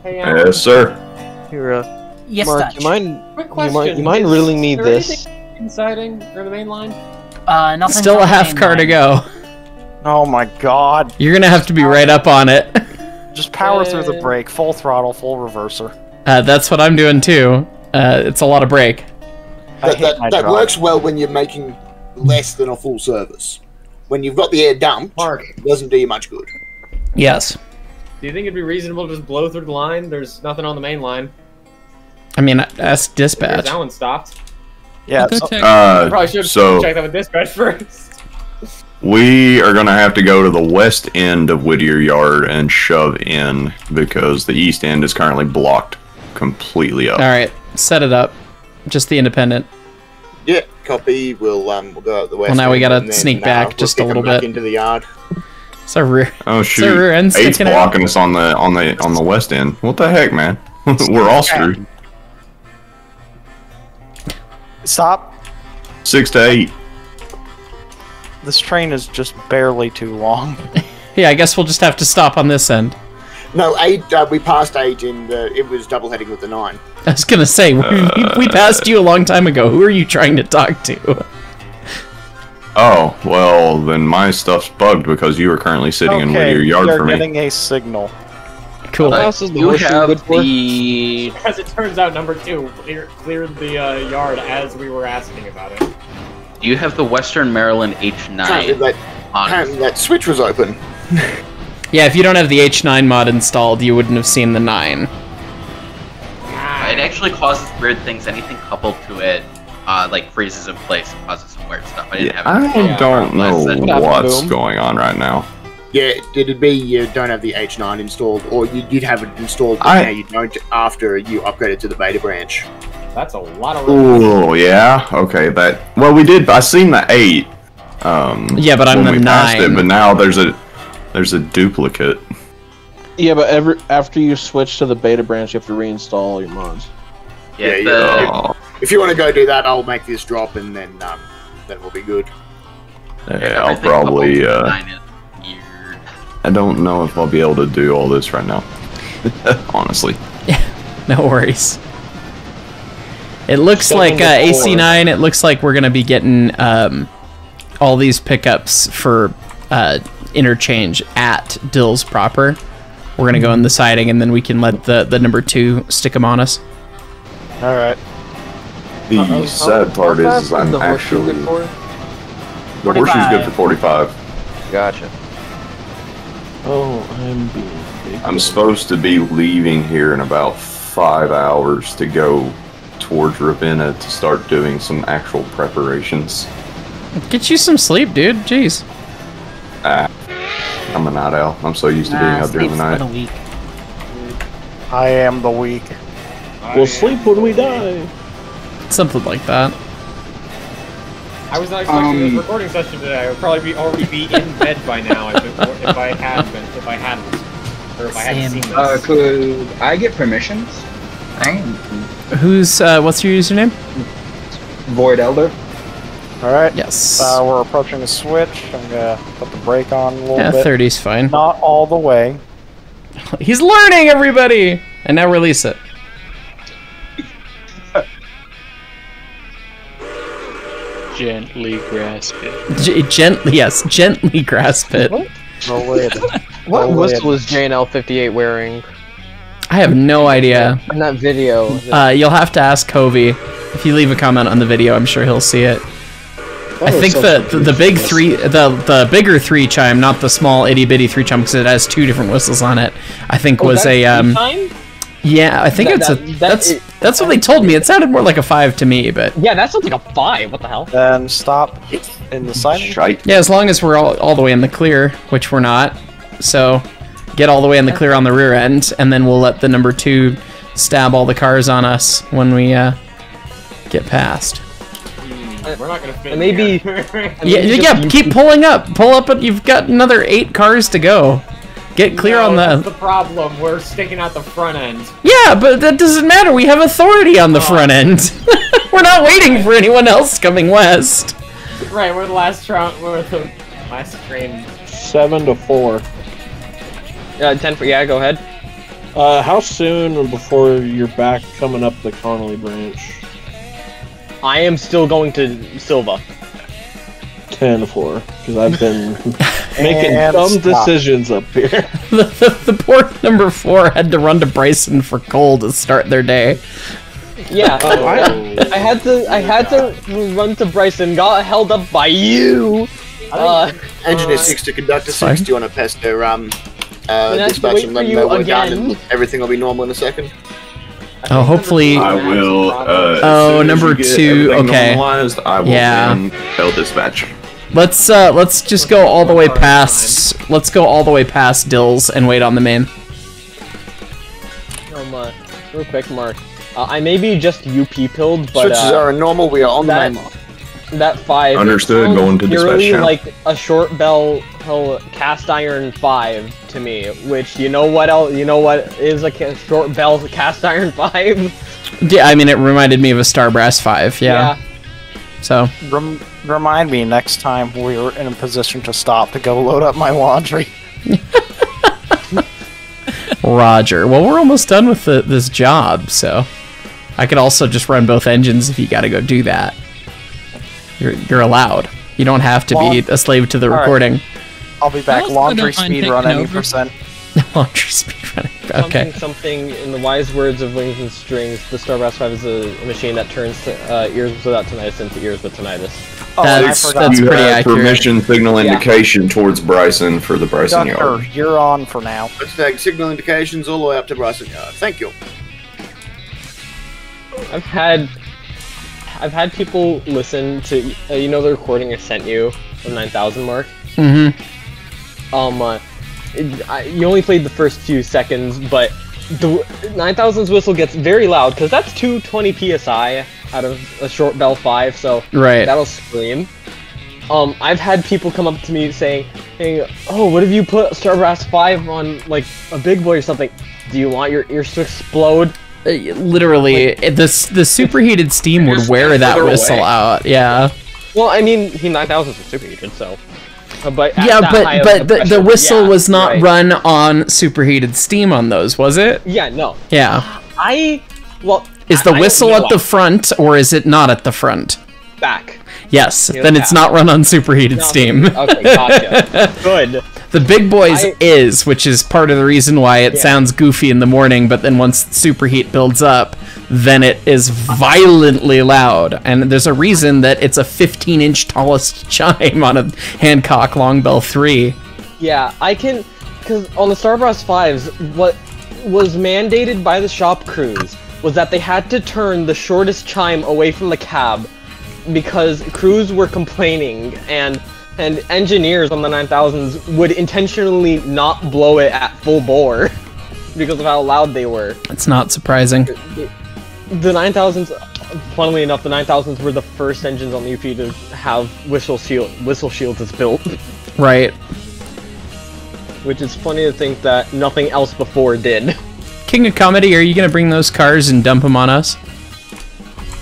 Hey, yes, sir. Here, yes, Mark, you mind reeling me this? Insiding or the main line? Nothing. Still a half car to go. Oh my God! You're gonna have to be right up on it. Just power through the brake, full throttle, full reverser. That's what I'm doing too. It's a lot of brake. That works well when you're making less than a full service. When you've got the air dumped, it doesn't do you much good. Yes. Do you think it'd be reasonable to just blow through the line? There's nothing on the main line. I mean, ask dispatch. That one stopped. Yeah. Probably should check that with dispatch first. We are going to have to go to the west end of Whittier Yard and shove in because the east end is currently blocked. Completely up. All right, set it up. Just the independent. Yeah, copy. We'll go out the west. Well, now we gotta sneak back just a little bit into the yard. It's our rear. Oh shoot! Our rear end's blocking us on the west end. What the heck, man? We're all screwed. Stop. 6 to 8. This train is just barely too long. Yeah, I guess we'll just have to stop on this end. No, 8. We passed 8 in the. It was double heading with the 9. I was gonna say we passed you a long time ago. Who are you trying to talk to? Oh well, then my stuff's bugged because you are currently sitting in Whittier Yard for me. You're getting a signal. Cool. You have the. As it turns out, number 2 cleared the yard as we were asking about it. You have the Western Maryland H9. Apparently that switch was open. Yeah, if you don't have the H9 mod installed, you wouldn't have seen the 9. It actually causes weird things. Anything coupled to it, like freezes in place and causes some weird stuff. I don't know what's going on right now. Yeah, it'd be you don't have the H9 installed, or you'd have it installed, but now you don't after you upgrade it to the beta branch. That's a lot of. Oh yeah. Okay, that. Well, we did. I seen the 8. Yeah, but I'm the 9. But now there's a duplicate. Yeah, but after you switch to the beta branch, you have to reinstall all your mods. Yeah, if you want to go do that, I'll make this drop, and then we'll be good. Yeah, I'll probably. I don't know if I'll be able to do all this right now. Honestly. Yeah, no worries. It looks like AC9. It looks like we're gonna be getting all these pickups for Interchange at Dill's proper. We're gonna go in the siding, and then we can let the #2 stick them on us. All right. The sad part is I'm actually the horseshoe's good for 45. Gotcha. Oh, I'm supposed to be leaving here in about 5 hours to go towards Ravenna to start doing some actual preparations. Get you some sleep, dude. Jeez. I'm a night owl. I'm so used to being up during the night. I am the weak. We'll sleep when we die. Something like that. I was not expecting this recording session today. I would probably already be in bed by now if I hadn't seen this. Could I get permissions? Who's what's your username? Void Elder. All right. Yes. We're approaching the switch. I'm gonna put the brake on a little bit. 30's fine. Not all the way. He's learning, everybody. And now release it. Gently grasp it. Gently grasp it. What? No way. What whistle is JNL58 wearing? I have no idea. In that video. You'll have to ask Kobe. If you leave a comment on the video, I'm sure he'll see it. I think the big three, the bigger three chime, not the small itty bitty three chime, because it has 2 different whistles on it. I think was a Yeah, I think that's what they told me. It sounded more like a 5 to me, but yeah, that sounds like a 5. What the hell? Then stop in the silence. Yeah, as long as we're all the way in the clear, which we're not, so get all the way in the clear on the rear end, and then we'll let the #2 stab all the cars on us when we get past. We're not gonna fit. Maybe. Yeah, keep pulling up. Pull up, but you've got another 8 cars to go. Get clear on the. That's the problem. We're sticking out the front end. Yeah, but that doesn't matter. We have authority on the front end. We're not waiting for anyone else coming west. Right, we're the last train. We're the last train. 7 to 4. 10 for go ahead. How soon before you're back coming up the Connolly branch? I am still going to Silva. 10 to 4, because I've been making dumb decisions up here. the poor #4 had to run to Bryson for coal to start their day. Yeah, I had to run to Bryson. Got held up by you. Engineer 6 to conductor 60 on a pesto. Dispatch and let me know we're done, and everything will be normal in a second. Oh, hopefully. I will. #2. Okay. I will fail dispatch. Let's just go all the way past. Let's go all the way past Dill's and wait on the main. Real quick, Mark. I may be just UP pilled, but switches are normal. We are on the main. That 5. Understood. Going to dispatch. Really like a short bell cast iron 5 to me, which you know what is a short bell cast iron 5. Yeah, I mean it reminded me of a Star Brass 5. Yeah. So remind me next time we're in a position to stop to go load up my laundry. Roger. Well, we're almost done with this job, so I could also just run both engines if you got to go do that. You're allowed. You don't have to be a slave to the recording. Right. I'll be back. Laundry speedrun any percent. Laundry speedrun. Okay. Something in the wise words of Wings and Strings, the Star Brass 5 is a machine that turns ears without tinnitus into ears with tinnitus. Oh, that's pretty accurate. Permission signal indication towards Bryson for the Bryson Yard. You're on for now. Let's take signal indications all the way up to Bryson Yard. Thank you. I've had people listen to the recording I sent you from 9000 Mark. Mm-hmm. You only played the first few seconds, but the 9000's whistle gets very loud because that's 220 psi out of a short bell 5, so that'll scream. I've had people come up to me saying, Hey, oh, what if you put Star Brass 5 on, like, a big boy or something? Do you want your ears to explode? Literally, like, the superheated steam would wear that whistle out, yeah. Well, I mean, he 9000 is superheated, so... But yeah, but the whistle was not run on superheated steam on those, was it? Yeah, no. Yeah. Is the whistle at the front, or is it not at the front? Back. Yes, then it's not run on superheated steam. Okay, gotcha. Good. The big boys is, which is part of the reason why it sounds goofy in the morning, but then once superheat builds up, then it is violently loud. And there's a reason that it's a 15-inch tallest chime on a Hancock Longbell 3. Yeah, because on the Star Brass 5s, what was mandated by the shop crews was that they had to turn the shortest chime away from the cab because crews were complaining, and engineers on the 9000s would intentionally not blow it at full bore because of how loud they were. It's not surprising. The 9000s, funnily enough, the 9000s were the first engines on the UP to have whistle shields as built. Right. Which is funny to think that nothing else before did. King of Comedy, are you going to bring those cars and dump them on us?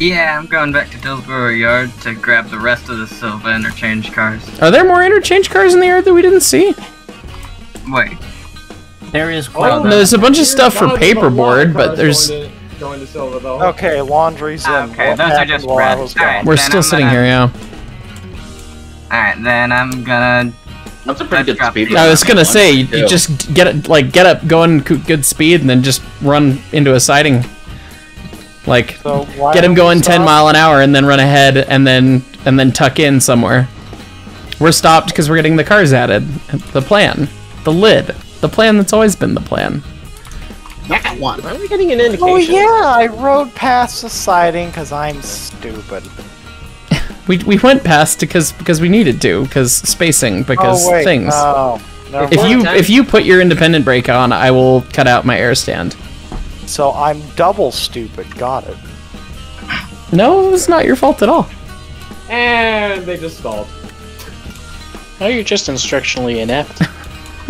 Yeah, I'm going back to Dillsborough Yard to grab the rest of the Silva Interchange cars. Are there more Interchange cars in the yard that we didn't see? Wait. There is quite there's a bunch of stuff for paperboard, but there's... Going to Silva, though. Okay, laundries and... Okay, those are just rats. Right, we're still sitting here, yeah. Alright, then I'm gonna... That's a pretty good speed. I was gonna say, you just get up, going good speed, and then just run into a siding. Like, so get him going 10 mile an hour and then run ahead and then tuck in somewhere. We're stopped because we're getting the cars added. The plan. The lid. The plan that's always been the plan. That one. Why are we getting an indication? Oh yeah, I rode past the siding because I'm stupid. we went past because we needed to, because spacing, because things. Oh, no. If you put your independent brake on, I will cut out my air stand. So I'm double stupid, got it. No, it's not your fault at all. And they just stalled. No, you're just instructionally inept.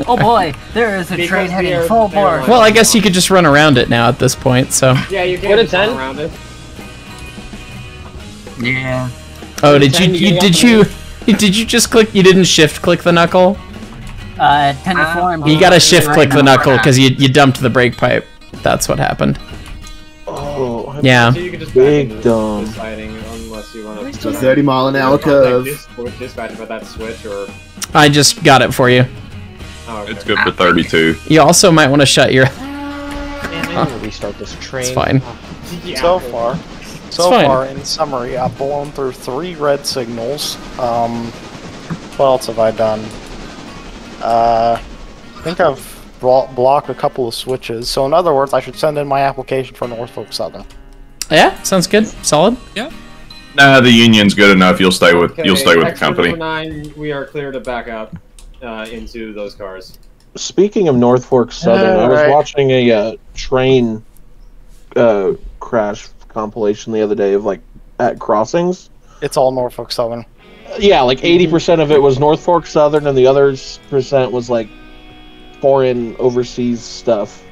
Oh boy, there is a train heading full bore. Well, I guess you could just run around it now at this point, so... Yeah, you can just run around it. Yeah. Oh, did you just click... You didn't shift-click the knuckle? 10 to 4... You gotta shift-click the knuckle, because you dumped the brake pipe. That's what happened. Oh, yeah. So you can just big dumb. Unless you want to 30 mile an hour curve. Dispatch about that switch, or I just got it for you. Oh, okay. It's good for 32. You also might want to shut your. Man, I'm gonna restart this train. It's fine. Yeah. So far, in summary, I've blown through 3 red signals. What else have I done? I think I've blocked a couple of switches. So in other words, I should send in my application for Norfolk Southern. Yeah, sounds good. Solid. Yeah. Nah, the union's good enough. You'll stay with the company. 9, we are clear to back up into those cars. Speaking of Norfolk Southern, I was watching a train crash compilation the other day of like at crossings. It's all Norfolk Southern. Yeah, like 80% of it was Norfolk Southern, and the other % was like foreign overseas stuff.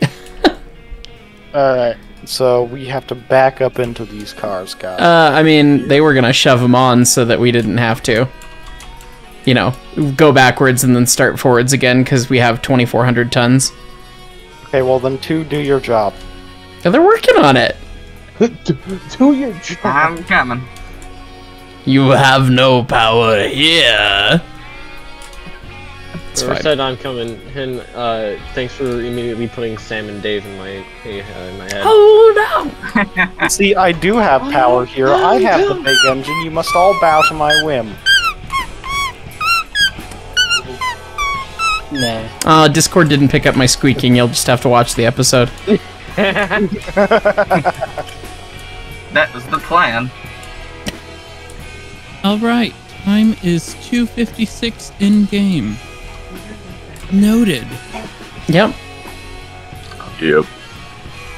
Alright, so we have to back up into these cars, guys. I mean, they were gonna shove them on so that we didn't have to, you know, go backwards and then start forwards again, because we have 2,400 tons. Okay, well then do your job. Yeah, they're working on it. do your job. I'm coming. You have no power here. I said I'm coming, and thanks for immediately putting Sam and Dave in my head. Oh no! See, I do have power here. I have the big engine. You must all bow to my whim. No. Discord didn't pick up my squeaking. You'll just have to watch the episode. That was the plan. All right, time is 2:56 in game. Noted. Yep. Yep.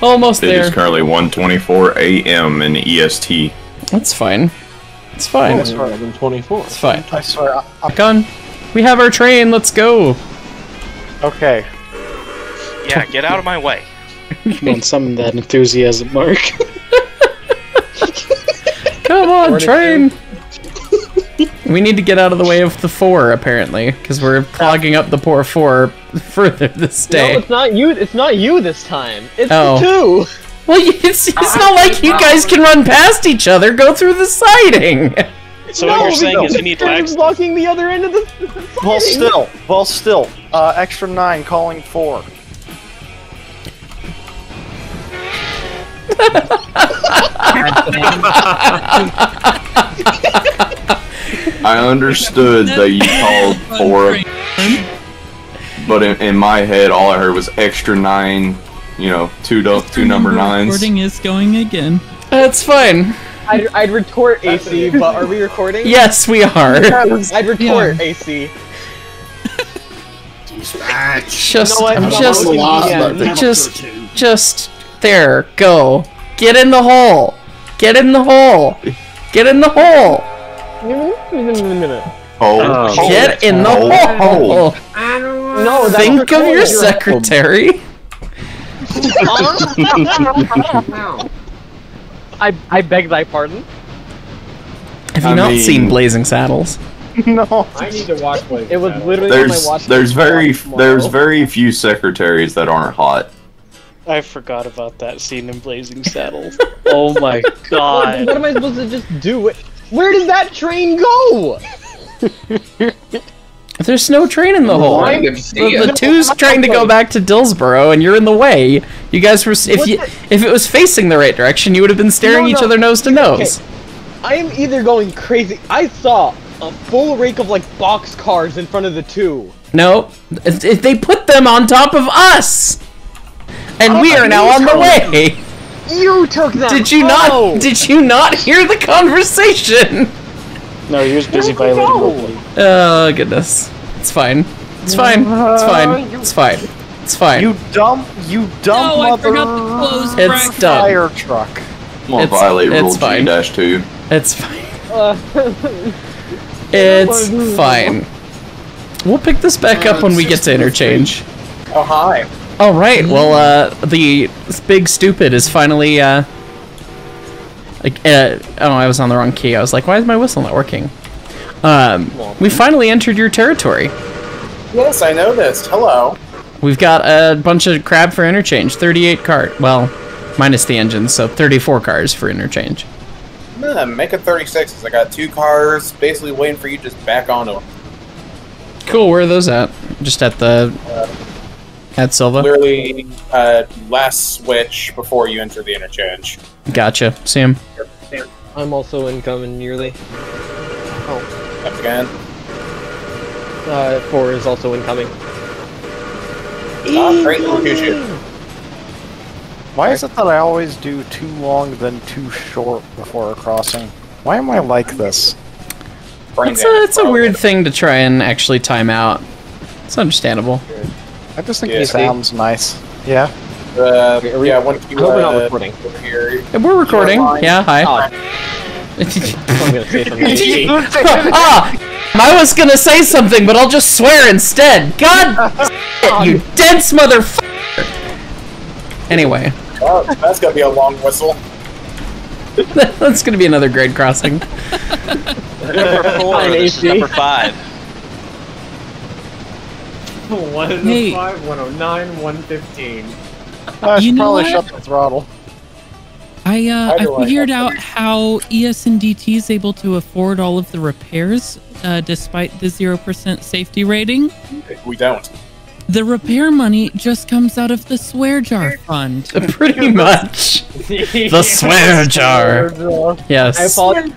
Almost there. It is currently 1:24 a.m. in EST. That's fine. It's fine. It's 11:24. It's fine. I swear. I'm gone. We have our train, let's go! Okay. Yeah, get out of my way. Come on, summon that enthusiasm, Mark. Come on, train! We need to get out of the way of the four, apparently, because we're clogging up the poor four further this day. No, it's not you. It's not you this time. It's the two. Well, it's not like you guys can run past each other. Go through the siding. So no, what you're saying is you need to blocking the other end of the siding. Well, still. Extra 9 calling 4. I understood that you called 4, but in my head, all I heard was extra 9. You know, two number 9s. Recording is going again. That's fine. I'd retort AC, but are we recording? Yes, we are. I'd retort AC. Just there. Go. Get in the hole. Get in the hole. Get in the hole. Oh, get in the hole. No, think of your secretary. I beg thy pardon? Have you not seen Blazing Saddles? No. I need to watch Blazing Saddles. It was literally on my watch. There's very few secretaries that aren't hot. I forgot about that scene in Blazing Saddles. Oh my god. What am I supposed to just do? Where does that train go? There's no train in the hole. The two's trying to go back to Dillsborough, and you're in the way. You guys were if it was facing the right direction, you would have been staring each other nose to nose. Okay. I am either going crazy. I saw a full rake of like box cars in front of the two. No, they put them on top of us, and we are now on the way. You took them. Did you not? Did you not hear the conversation? No, he was busy violating roleplay. Oh, goodness. It's fine. It's fine. It's fine. It's fine. It's fine. You dumb mother. I forgot the clothes bracket. It's dumb. Fire truck. Come on, violate rule G-2. It's fine. It's fine. We'll pick this back up when we get to Interchange. Oh, hi. Alright, well, the Big Stupid is finally, oh, I was on the wrong key. I was like, why is my whistle not working? We finally entered your territory. Yes, I noticed. Hello. We've got a bunch of crap for interchange. 38 cars. Well, minus the engines, so 34 cars for interchange. Make it 36. I got 2 cars basically waiting for you to just back onto them. Cool. Where are those at? Just at the... at Silva? Literally, last switch before you enter the interchange. Gotcha. See him. I'm also incoming nearly. Oh. Up again. 4 is also incoming. Great little shoot. Why is it that I always do too long, then too short before a crossing? Why am I like this? It's a weird thing to try and actually time out. It's understandable. I just think he sounds nice. Yeah. Yeah. We're recording. Yeah. Hi. I was gonna say something, but I'll just swear instead. God, you dense motherfucker. Anyway. Oh, that's gonna be a long whistle. That's gonna be another grade crossing. Number 4. This is number 5. 105, 109, 115. I should probably shut the throttle. I figured out how ES&DT is able to afford all of the repairs despite the 0% safety rating. We don't. The repair money just comes out of the swear jar fund. Pretty much. The swear jar. Yes. I'm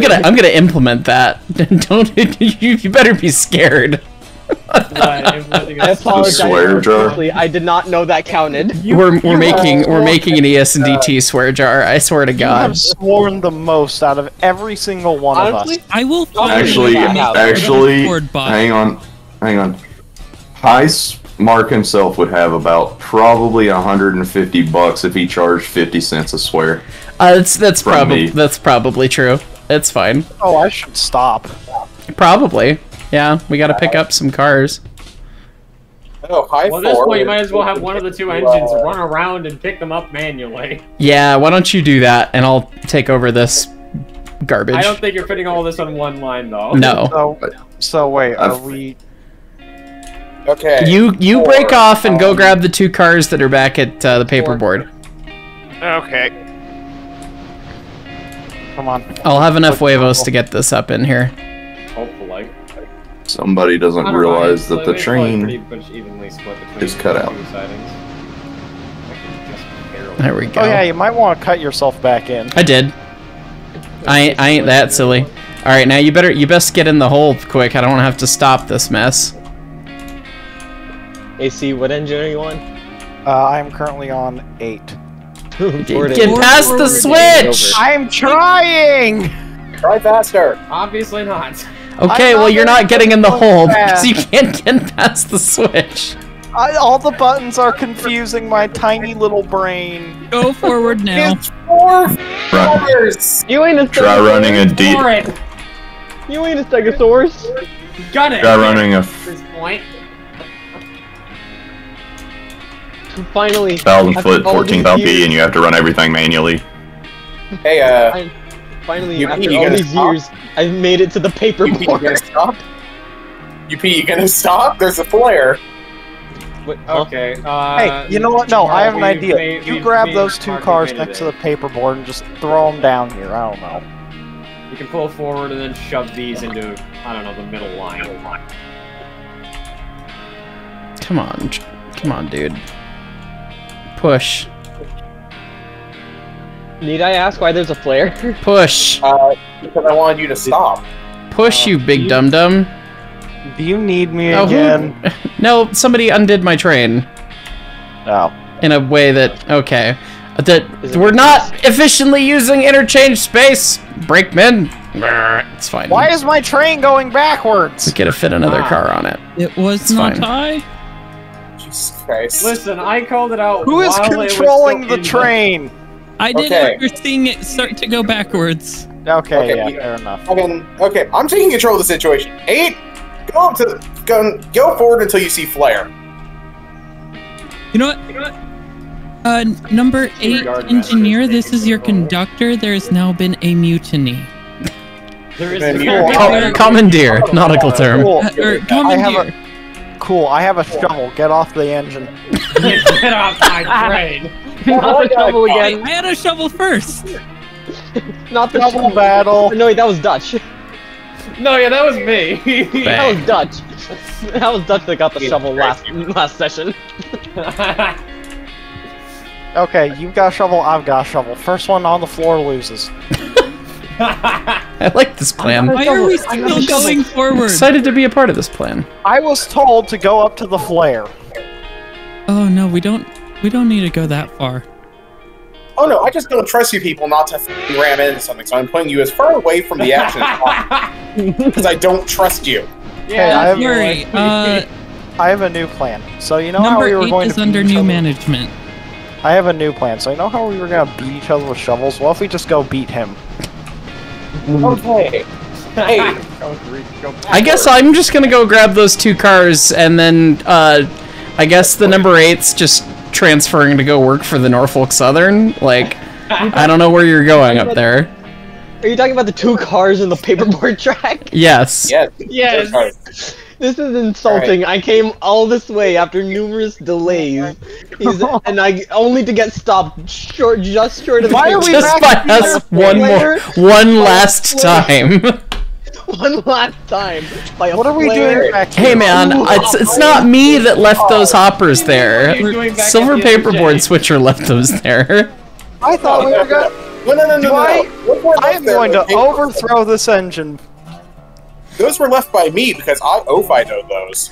gonna implement that. Don't you better be scared. I apologize. Swear jar. I did not know that counted. We're making an ES&DT swear jar. I swear to God. You have sworn the most out of every single one of us. I will. Actually, hang on. Hyce Mark himself would have about probably $150 if he charged 50 cents a swear. That's probably true. It's fine. Oh, I should stop. Probably. Yeah, we gotta pick up some cars. Oh, well, at this point, you might as well have one of the two engines run around and pick them up manually. Yeah, why don't you do that, and I'll take over this garbage. I don't think you're fitting all this on one line, though. No. So wait, are we... Okay. You break off and go grab the two cars that are back at the paperboard. Okay. Come on. I'll have enough huevos to get this up in here. Hopefully. Somebody doesn't realize that the train is cut out. There we go. Oh yeah, you might want to cut yourself back in. I did. I ain't that silly. All right, now you best get in the hole quick. I don't want to have to stop this mess. AC, what engine are you on? I'm currently on 8. Get past the switch! I'm trying! Try faster. Obviously not. Okay, well you're not getting in the hole because you can't get past the switch. All the buttons are confusing my tiny little brain. Go forward now. It's 4 cars! You ain't a stegosaurus. Try running a D. You ain't a stegosaurus. Got it! Try running a... Finally. 1,000 foot, 14,000 feet, and you have to run everything manually. Hey, Finally, after all these years, I've made it to the paperboard. You gonna stop? You gonna stop? There's a flare. What? Okay. Hey, you know what? No, I have an idea. You grab those two cars next to the paperboard and just throw them down here. I don't know. You can pull forward and then shove these into, I don't know, the middle line. Come on, dude. Push. Need I ask why there's a flare? Push. Because I wanted you to stop. Push, you big dum-dum. Do you need me again? No, somebody undid my train. Oh. In a way that... Okay. That we're not efficiently using interchange space. Brakeman. It's fine. Why is my train going backwards? We could have fit another car on it. It was not high. Christ. Listen, I called it out. Who is controlling the train? I didn't ever seeing it start to go backwards. Okay, yeah, fair enough. Okay, I'm taking control of the situation. 8, go up to the, go forward until you see flare. You know what? Number 8, engineer, this is your conductor. There has now been a mutiny. There is a commandeer, nautical term. Commandeer. Cool, I have a shovel. Get off the engine. Get off my train. Not the shovel again. I had a shovel first. Not the shovel battle. No, wait, that was Dutch. No, yeah, that was me. That was Dutch. That was Dutch that got the shovel last session. Okay, you've got a shovel, I've got a shovel. First one on the floor loses. I like this plan. Why are we still going forward? I'm excited to be a part of this plan. I was told to go up to the flare. Oh no, we don't need to go that far. Oh no, I just don't trust you people not to ram into something, so I'm putting you as far away from the action as possible. Because I don't trust you. Yeah, hey, I have a new plan. So you know how we were going to be under new management. I have a new plan. So you know how we were gonna beat each other with shovels? Well, if we just go beat him. Okay. Hey. I guess I'm just gonna go grab those two cars, and then I guess the number 8's just transferring to go work for the Norfolk Southern. Like, I don't know where you're going up there. Are you talking about the two cars in the paperboard track? Yes. Yes. Yes. This is insulting. Right. I came all this way after numerous delays, and I only to get stopped just short of. Why are we just by us one last time? One last time. What are we doing back here? Hey man, it's not me that left those hoppers there. Silver paperboard switcher left those there. I thought we were gonna. No. I'm going to overthrow this engine. Those were left by me because I OFIDO'd those.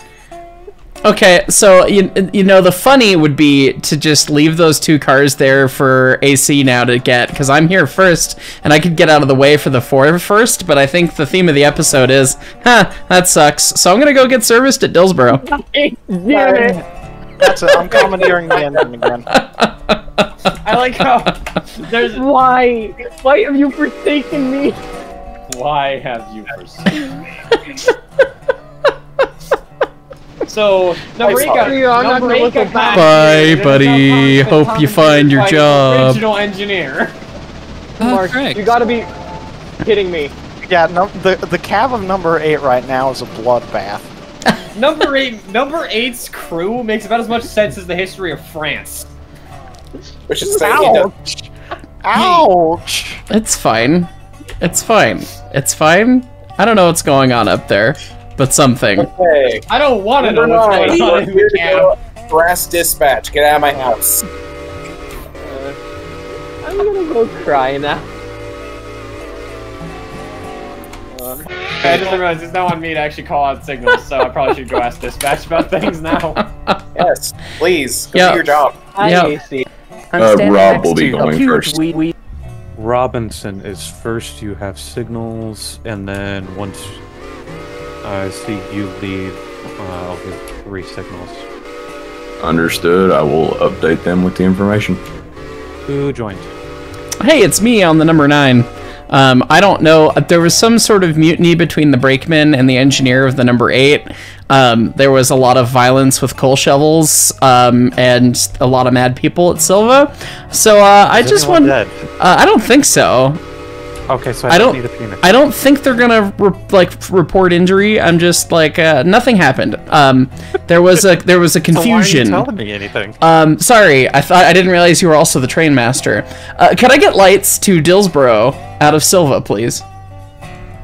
Okay, so you know the funny would be to just leave those two cars there for AC now to get, because I'm here first and I could get out of the way for the 4 first, but I think the theme of the episode is, huh, that sucks. So I'm gonna go get serviced at Dillsborough. That's it. I'm commandeering the engine again. I like how there's why have you forsaken me? Why have you forsaken me? So, number eight got bye, buddy. Hope you find your job. Original engineer. Mark, you gotta be kidding me. Yeah, the cab of number 8 right now is a bloodbath. number eight's crew makes about as much sense as the history of France. Which is ouch. Ouch. It's fine. It's fine. It's fine. I don't know what's going on up there, but something. Okay. I don't want to know what's going on. Here we go. Brass dispatch. Get out of my house. I'm gonna go cry now. I just realized it's not on me to actually call out signals, so I probably should go ask dispatch about things now. Yes, please. Go do your job. Yep. Rob will be going first. Robinson is first. You have signals, and then once I see you leave, I'll get 3 signals. Understood. I will update them with the information. Who joined? Hey, it's me on the number 9. I don't know. There was some sort of mutiny between the brakeman and the engineer of the number 8. There was a lot of violence with coal shovels and a lot of mad people at Silva. So I just want. I don't think so. Okay, so I don't need a penis. I don't think they're gonna report injury. I'm just like nothing happened. There was a confusion. So why are you telling me anything? Sorry, I didn't realize you were also the train master. Could I get lights to Dillsborough out of Silva, please?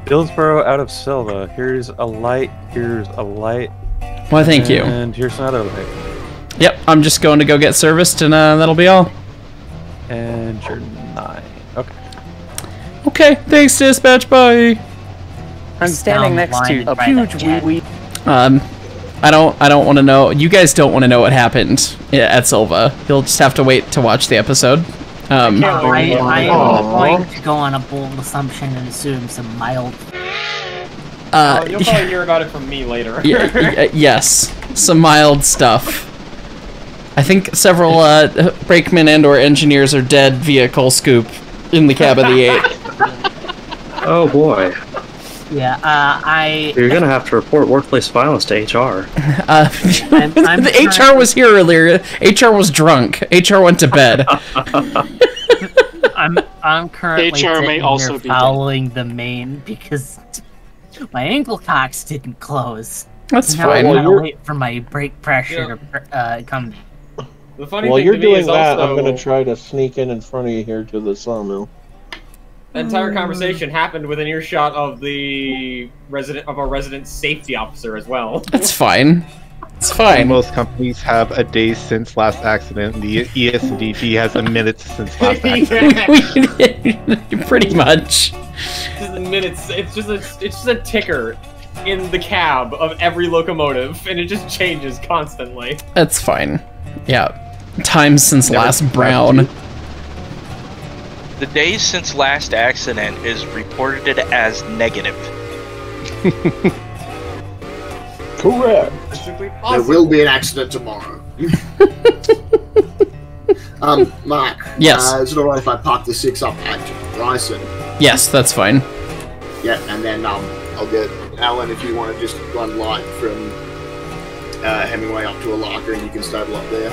Dillsborough out of Silva. Here's a light. Here's a light. Well, thank you. And here's another light. Yep, I'm just going to go get serviced, and that'll be all. And you're 9. Okay. Okay, thanks, dispatch. Bye. I'm standing next to a huge wee-wee. I don't want to know. You guys don't want to know what happened at Silva. You'll just have to wait to watch the episode. I am going to go on a bold assumption and assume some mild. You'll probably hear about it from me later. Yes, some mild stuff. I think several brakemen and/or engineers are dead via coal scoop in the cab of the 8. Oh boy. Yeah, you're gonna have to report workplace violence to HR. I'm the HR was here earlier. HR was drunk. HR went to bed. I'm currently HR may also be following the main because my ankle cocks didn't close. That's fine. I'm gonna wait for my brake pressure to come down. The funny thing you're doing is that, also, I'm going to try to sneak in front of you here to the sawmill. The entire conversation happened with an earshot of the our resident safety officer as well. That's fine. It's fine. Most companies have a day since last accident. The ES&DT has a minute since last accident. Pretty much. Just the minutes. It's just a ticker in the cab of every locomotive, and it just changes constantly. That's fine. Yeah. Time since last brown. The days since last accident is reported as negative. Correct. There will be an accident tomorrow. Mark. Yes. Is it alright if I park the 6 up at Bryson? Yes, that's fine. Yeah, and then I'll get Alan if you want to just run light from Hemingway up to Alarka, and you can stable up there.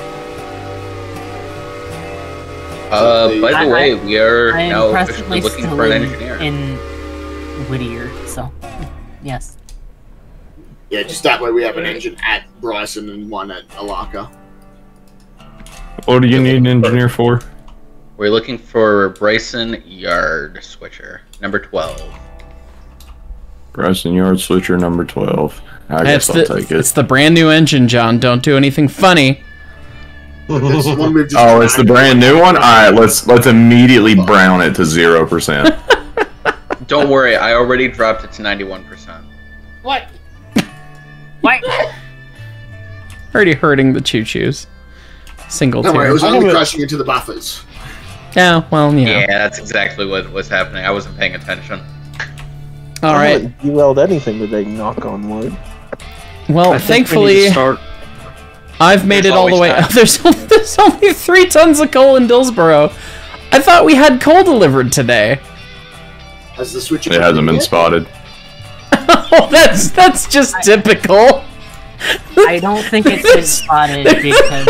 By the way, we are now officially looking for an engineer in Whittier. So, yes. Yeah, just that way we have an engine at Bryson and one at Alarka. What do you need an engineer for? We're looking for Bryson Yard Switcher, number 12. Bryson Yard Switcher, number 12. I guess I'll take it. It's the brand new engine, John. Don't do anything funny. Oh, it's the brand new one? Alright, let's immediately brown it to 0%. Don't worry, I already dropped it to 91%. What? What? Already hurting the choo-choos. Single tear. No, it was only crashing into the buffers. Yeah, well, you know. Yeah, that's exactly what was happening. I wasn't paying attention. Alright. You weld anything today, knock on wood. Well, thankfully... I've made it all the way up. There's only 3 tons of coal in Dillsborough. I thought we had coal delivered today. Has the switch? It hasn't been spotted. Oh, that's just typical. I don't think it's been spotted because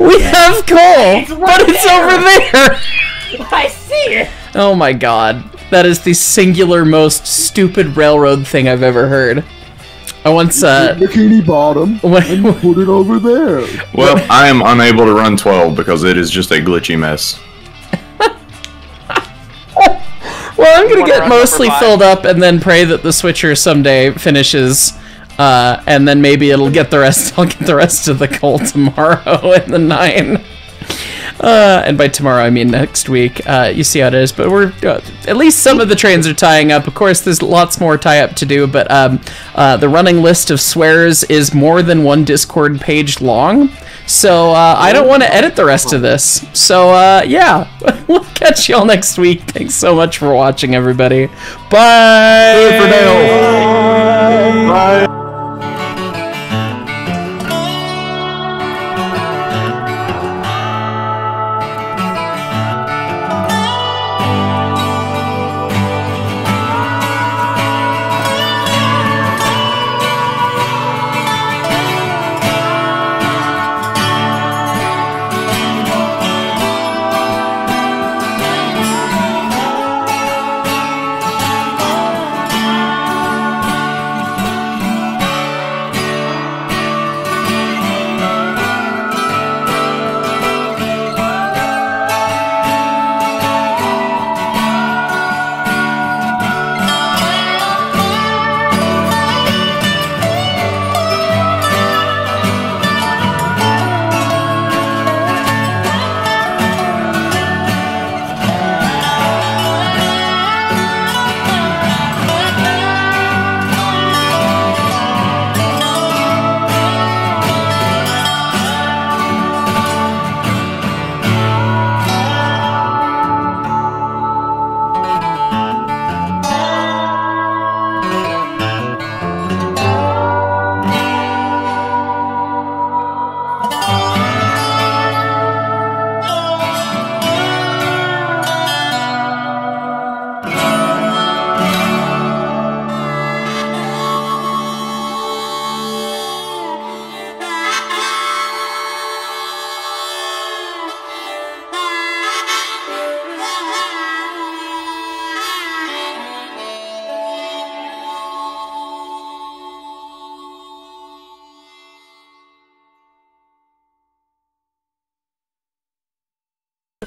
we have coal, but it's over there! I see it! Oh my god. That is the singular most stupid railroad thing I've ever heard. I once, Bikini Bottom, and you put it over there. Well, I am unable to run 12 because it is just a glitchy mess. Well, I'm gonna get mostly filled up and then pray that the switcher someday finishes, and then maybe it'll get the rest. I'll get the rest of the coal tomorrow in the 9. And by tomorrow, I mean next week. You see how it is, but we're at least some of the trains are tying up. Of course, there's lots more tie-up to do, but the running list of swears is more than one Discord page long, so I don't want to edit the rest of this. So, yeah, we'll catch y'all next week. Thanks so much for watching, everybody. Bye! Bye! Bye.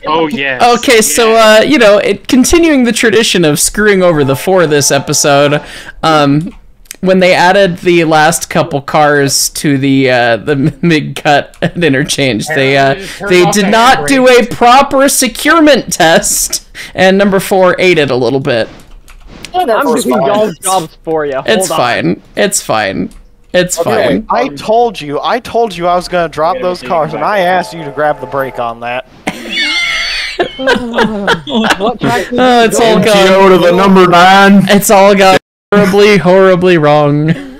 Oh, yes. Okay, so, you know, continuing the tradition of screwing over the 4 this episode, when they added the last couple cars to the mid-cut and interchange, they did not do a proper securement test, and number 4 ate it a little bit. Oh, I'm doing y'all's jobs for you. It's fine. It's fine. It's fine. I told you I was going to drop those cars, and I asked you to grab the brake on that. It's all gone. Go to the number 9. It's all gone horribly, horribly wrong.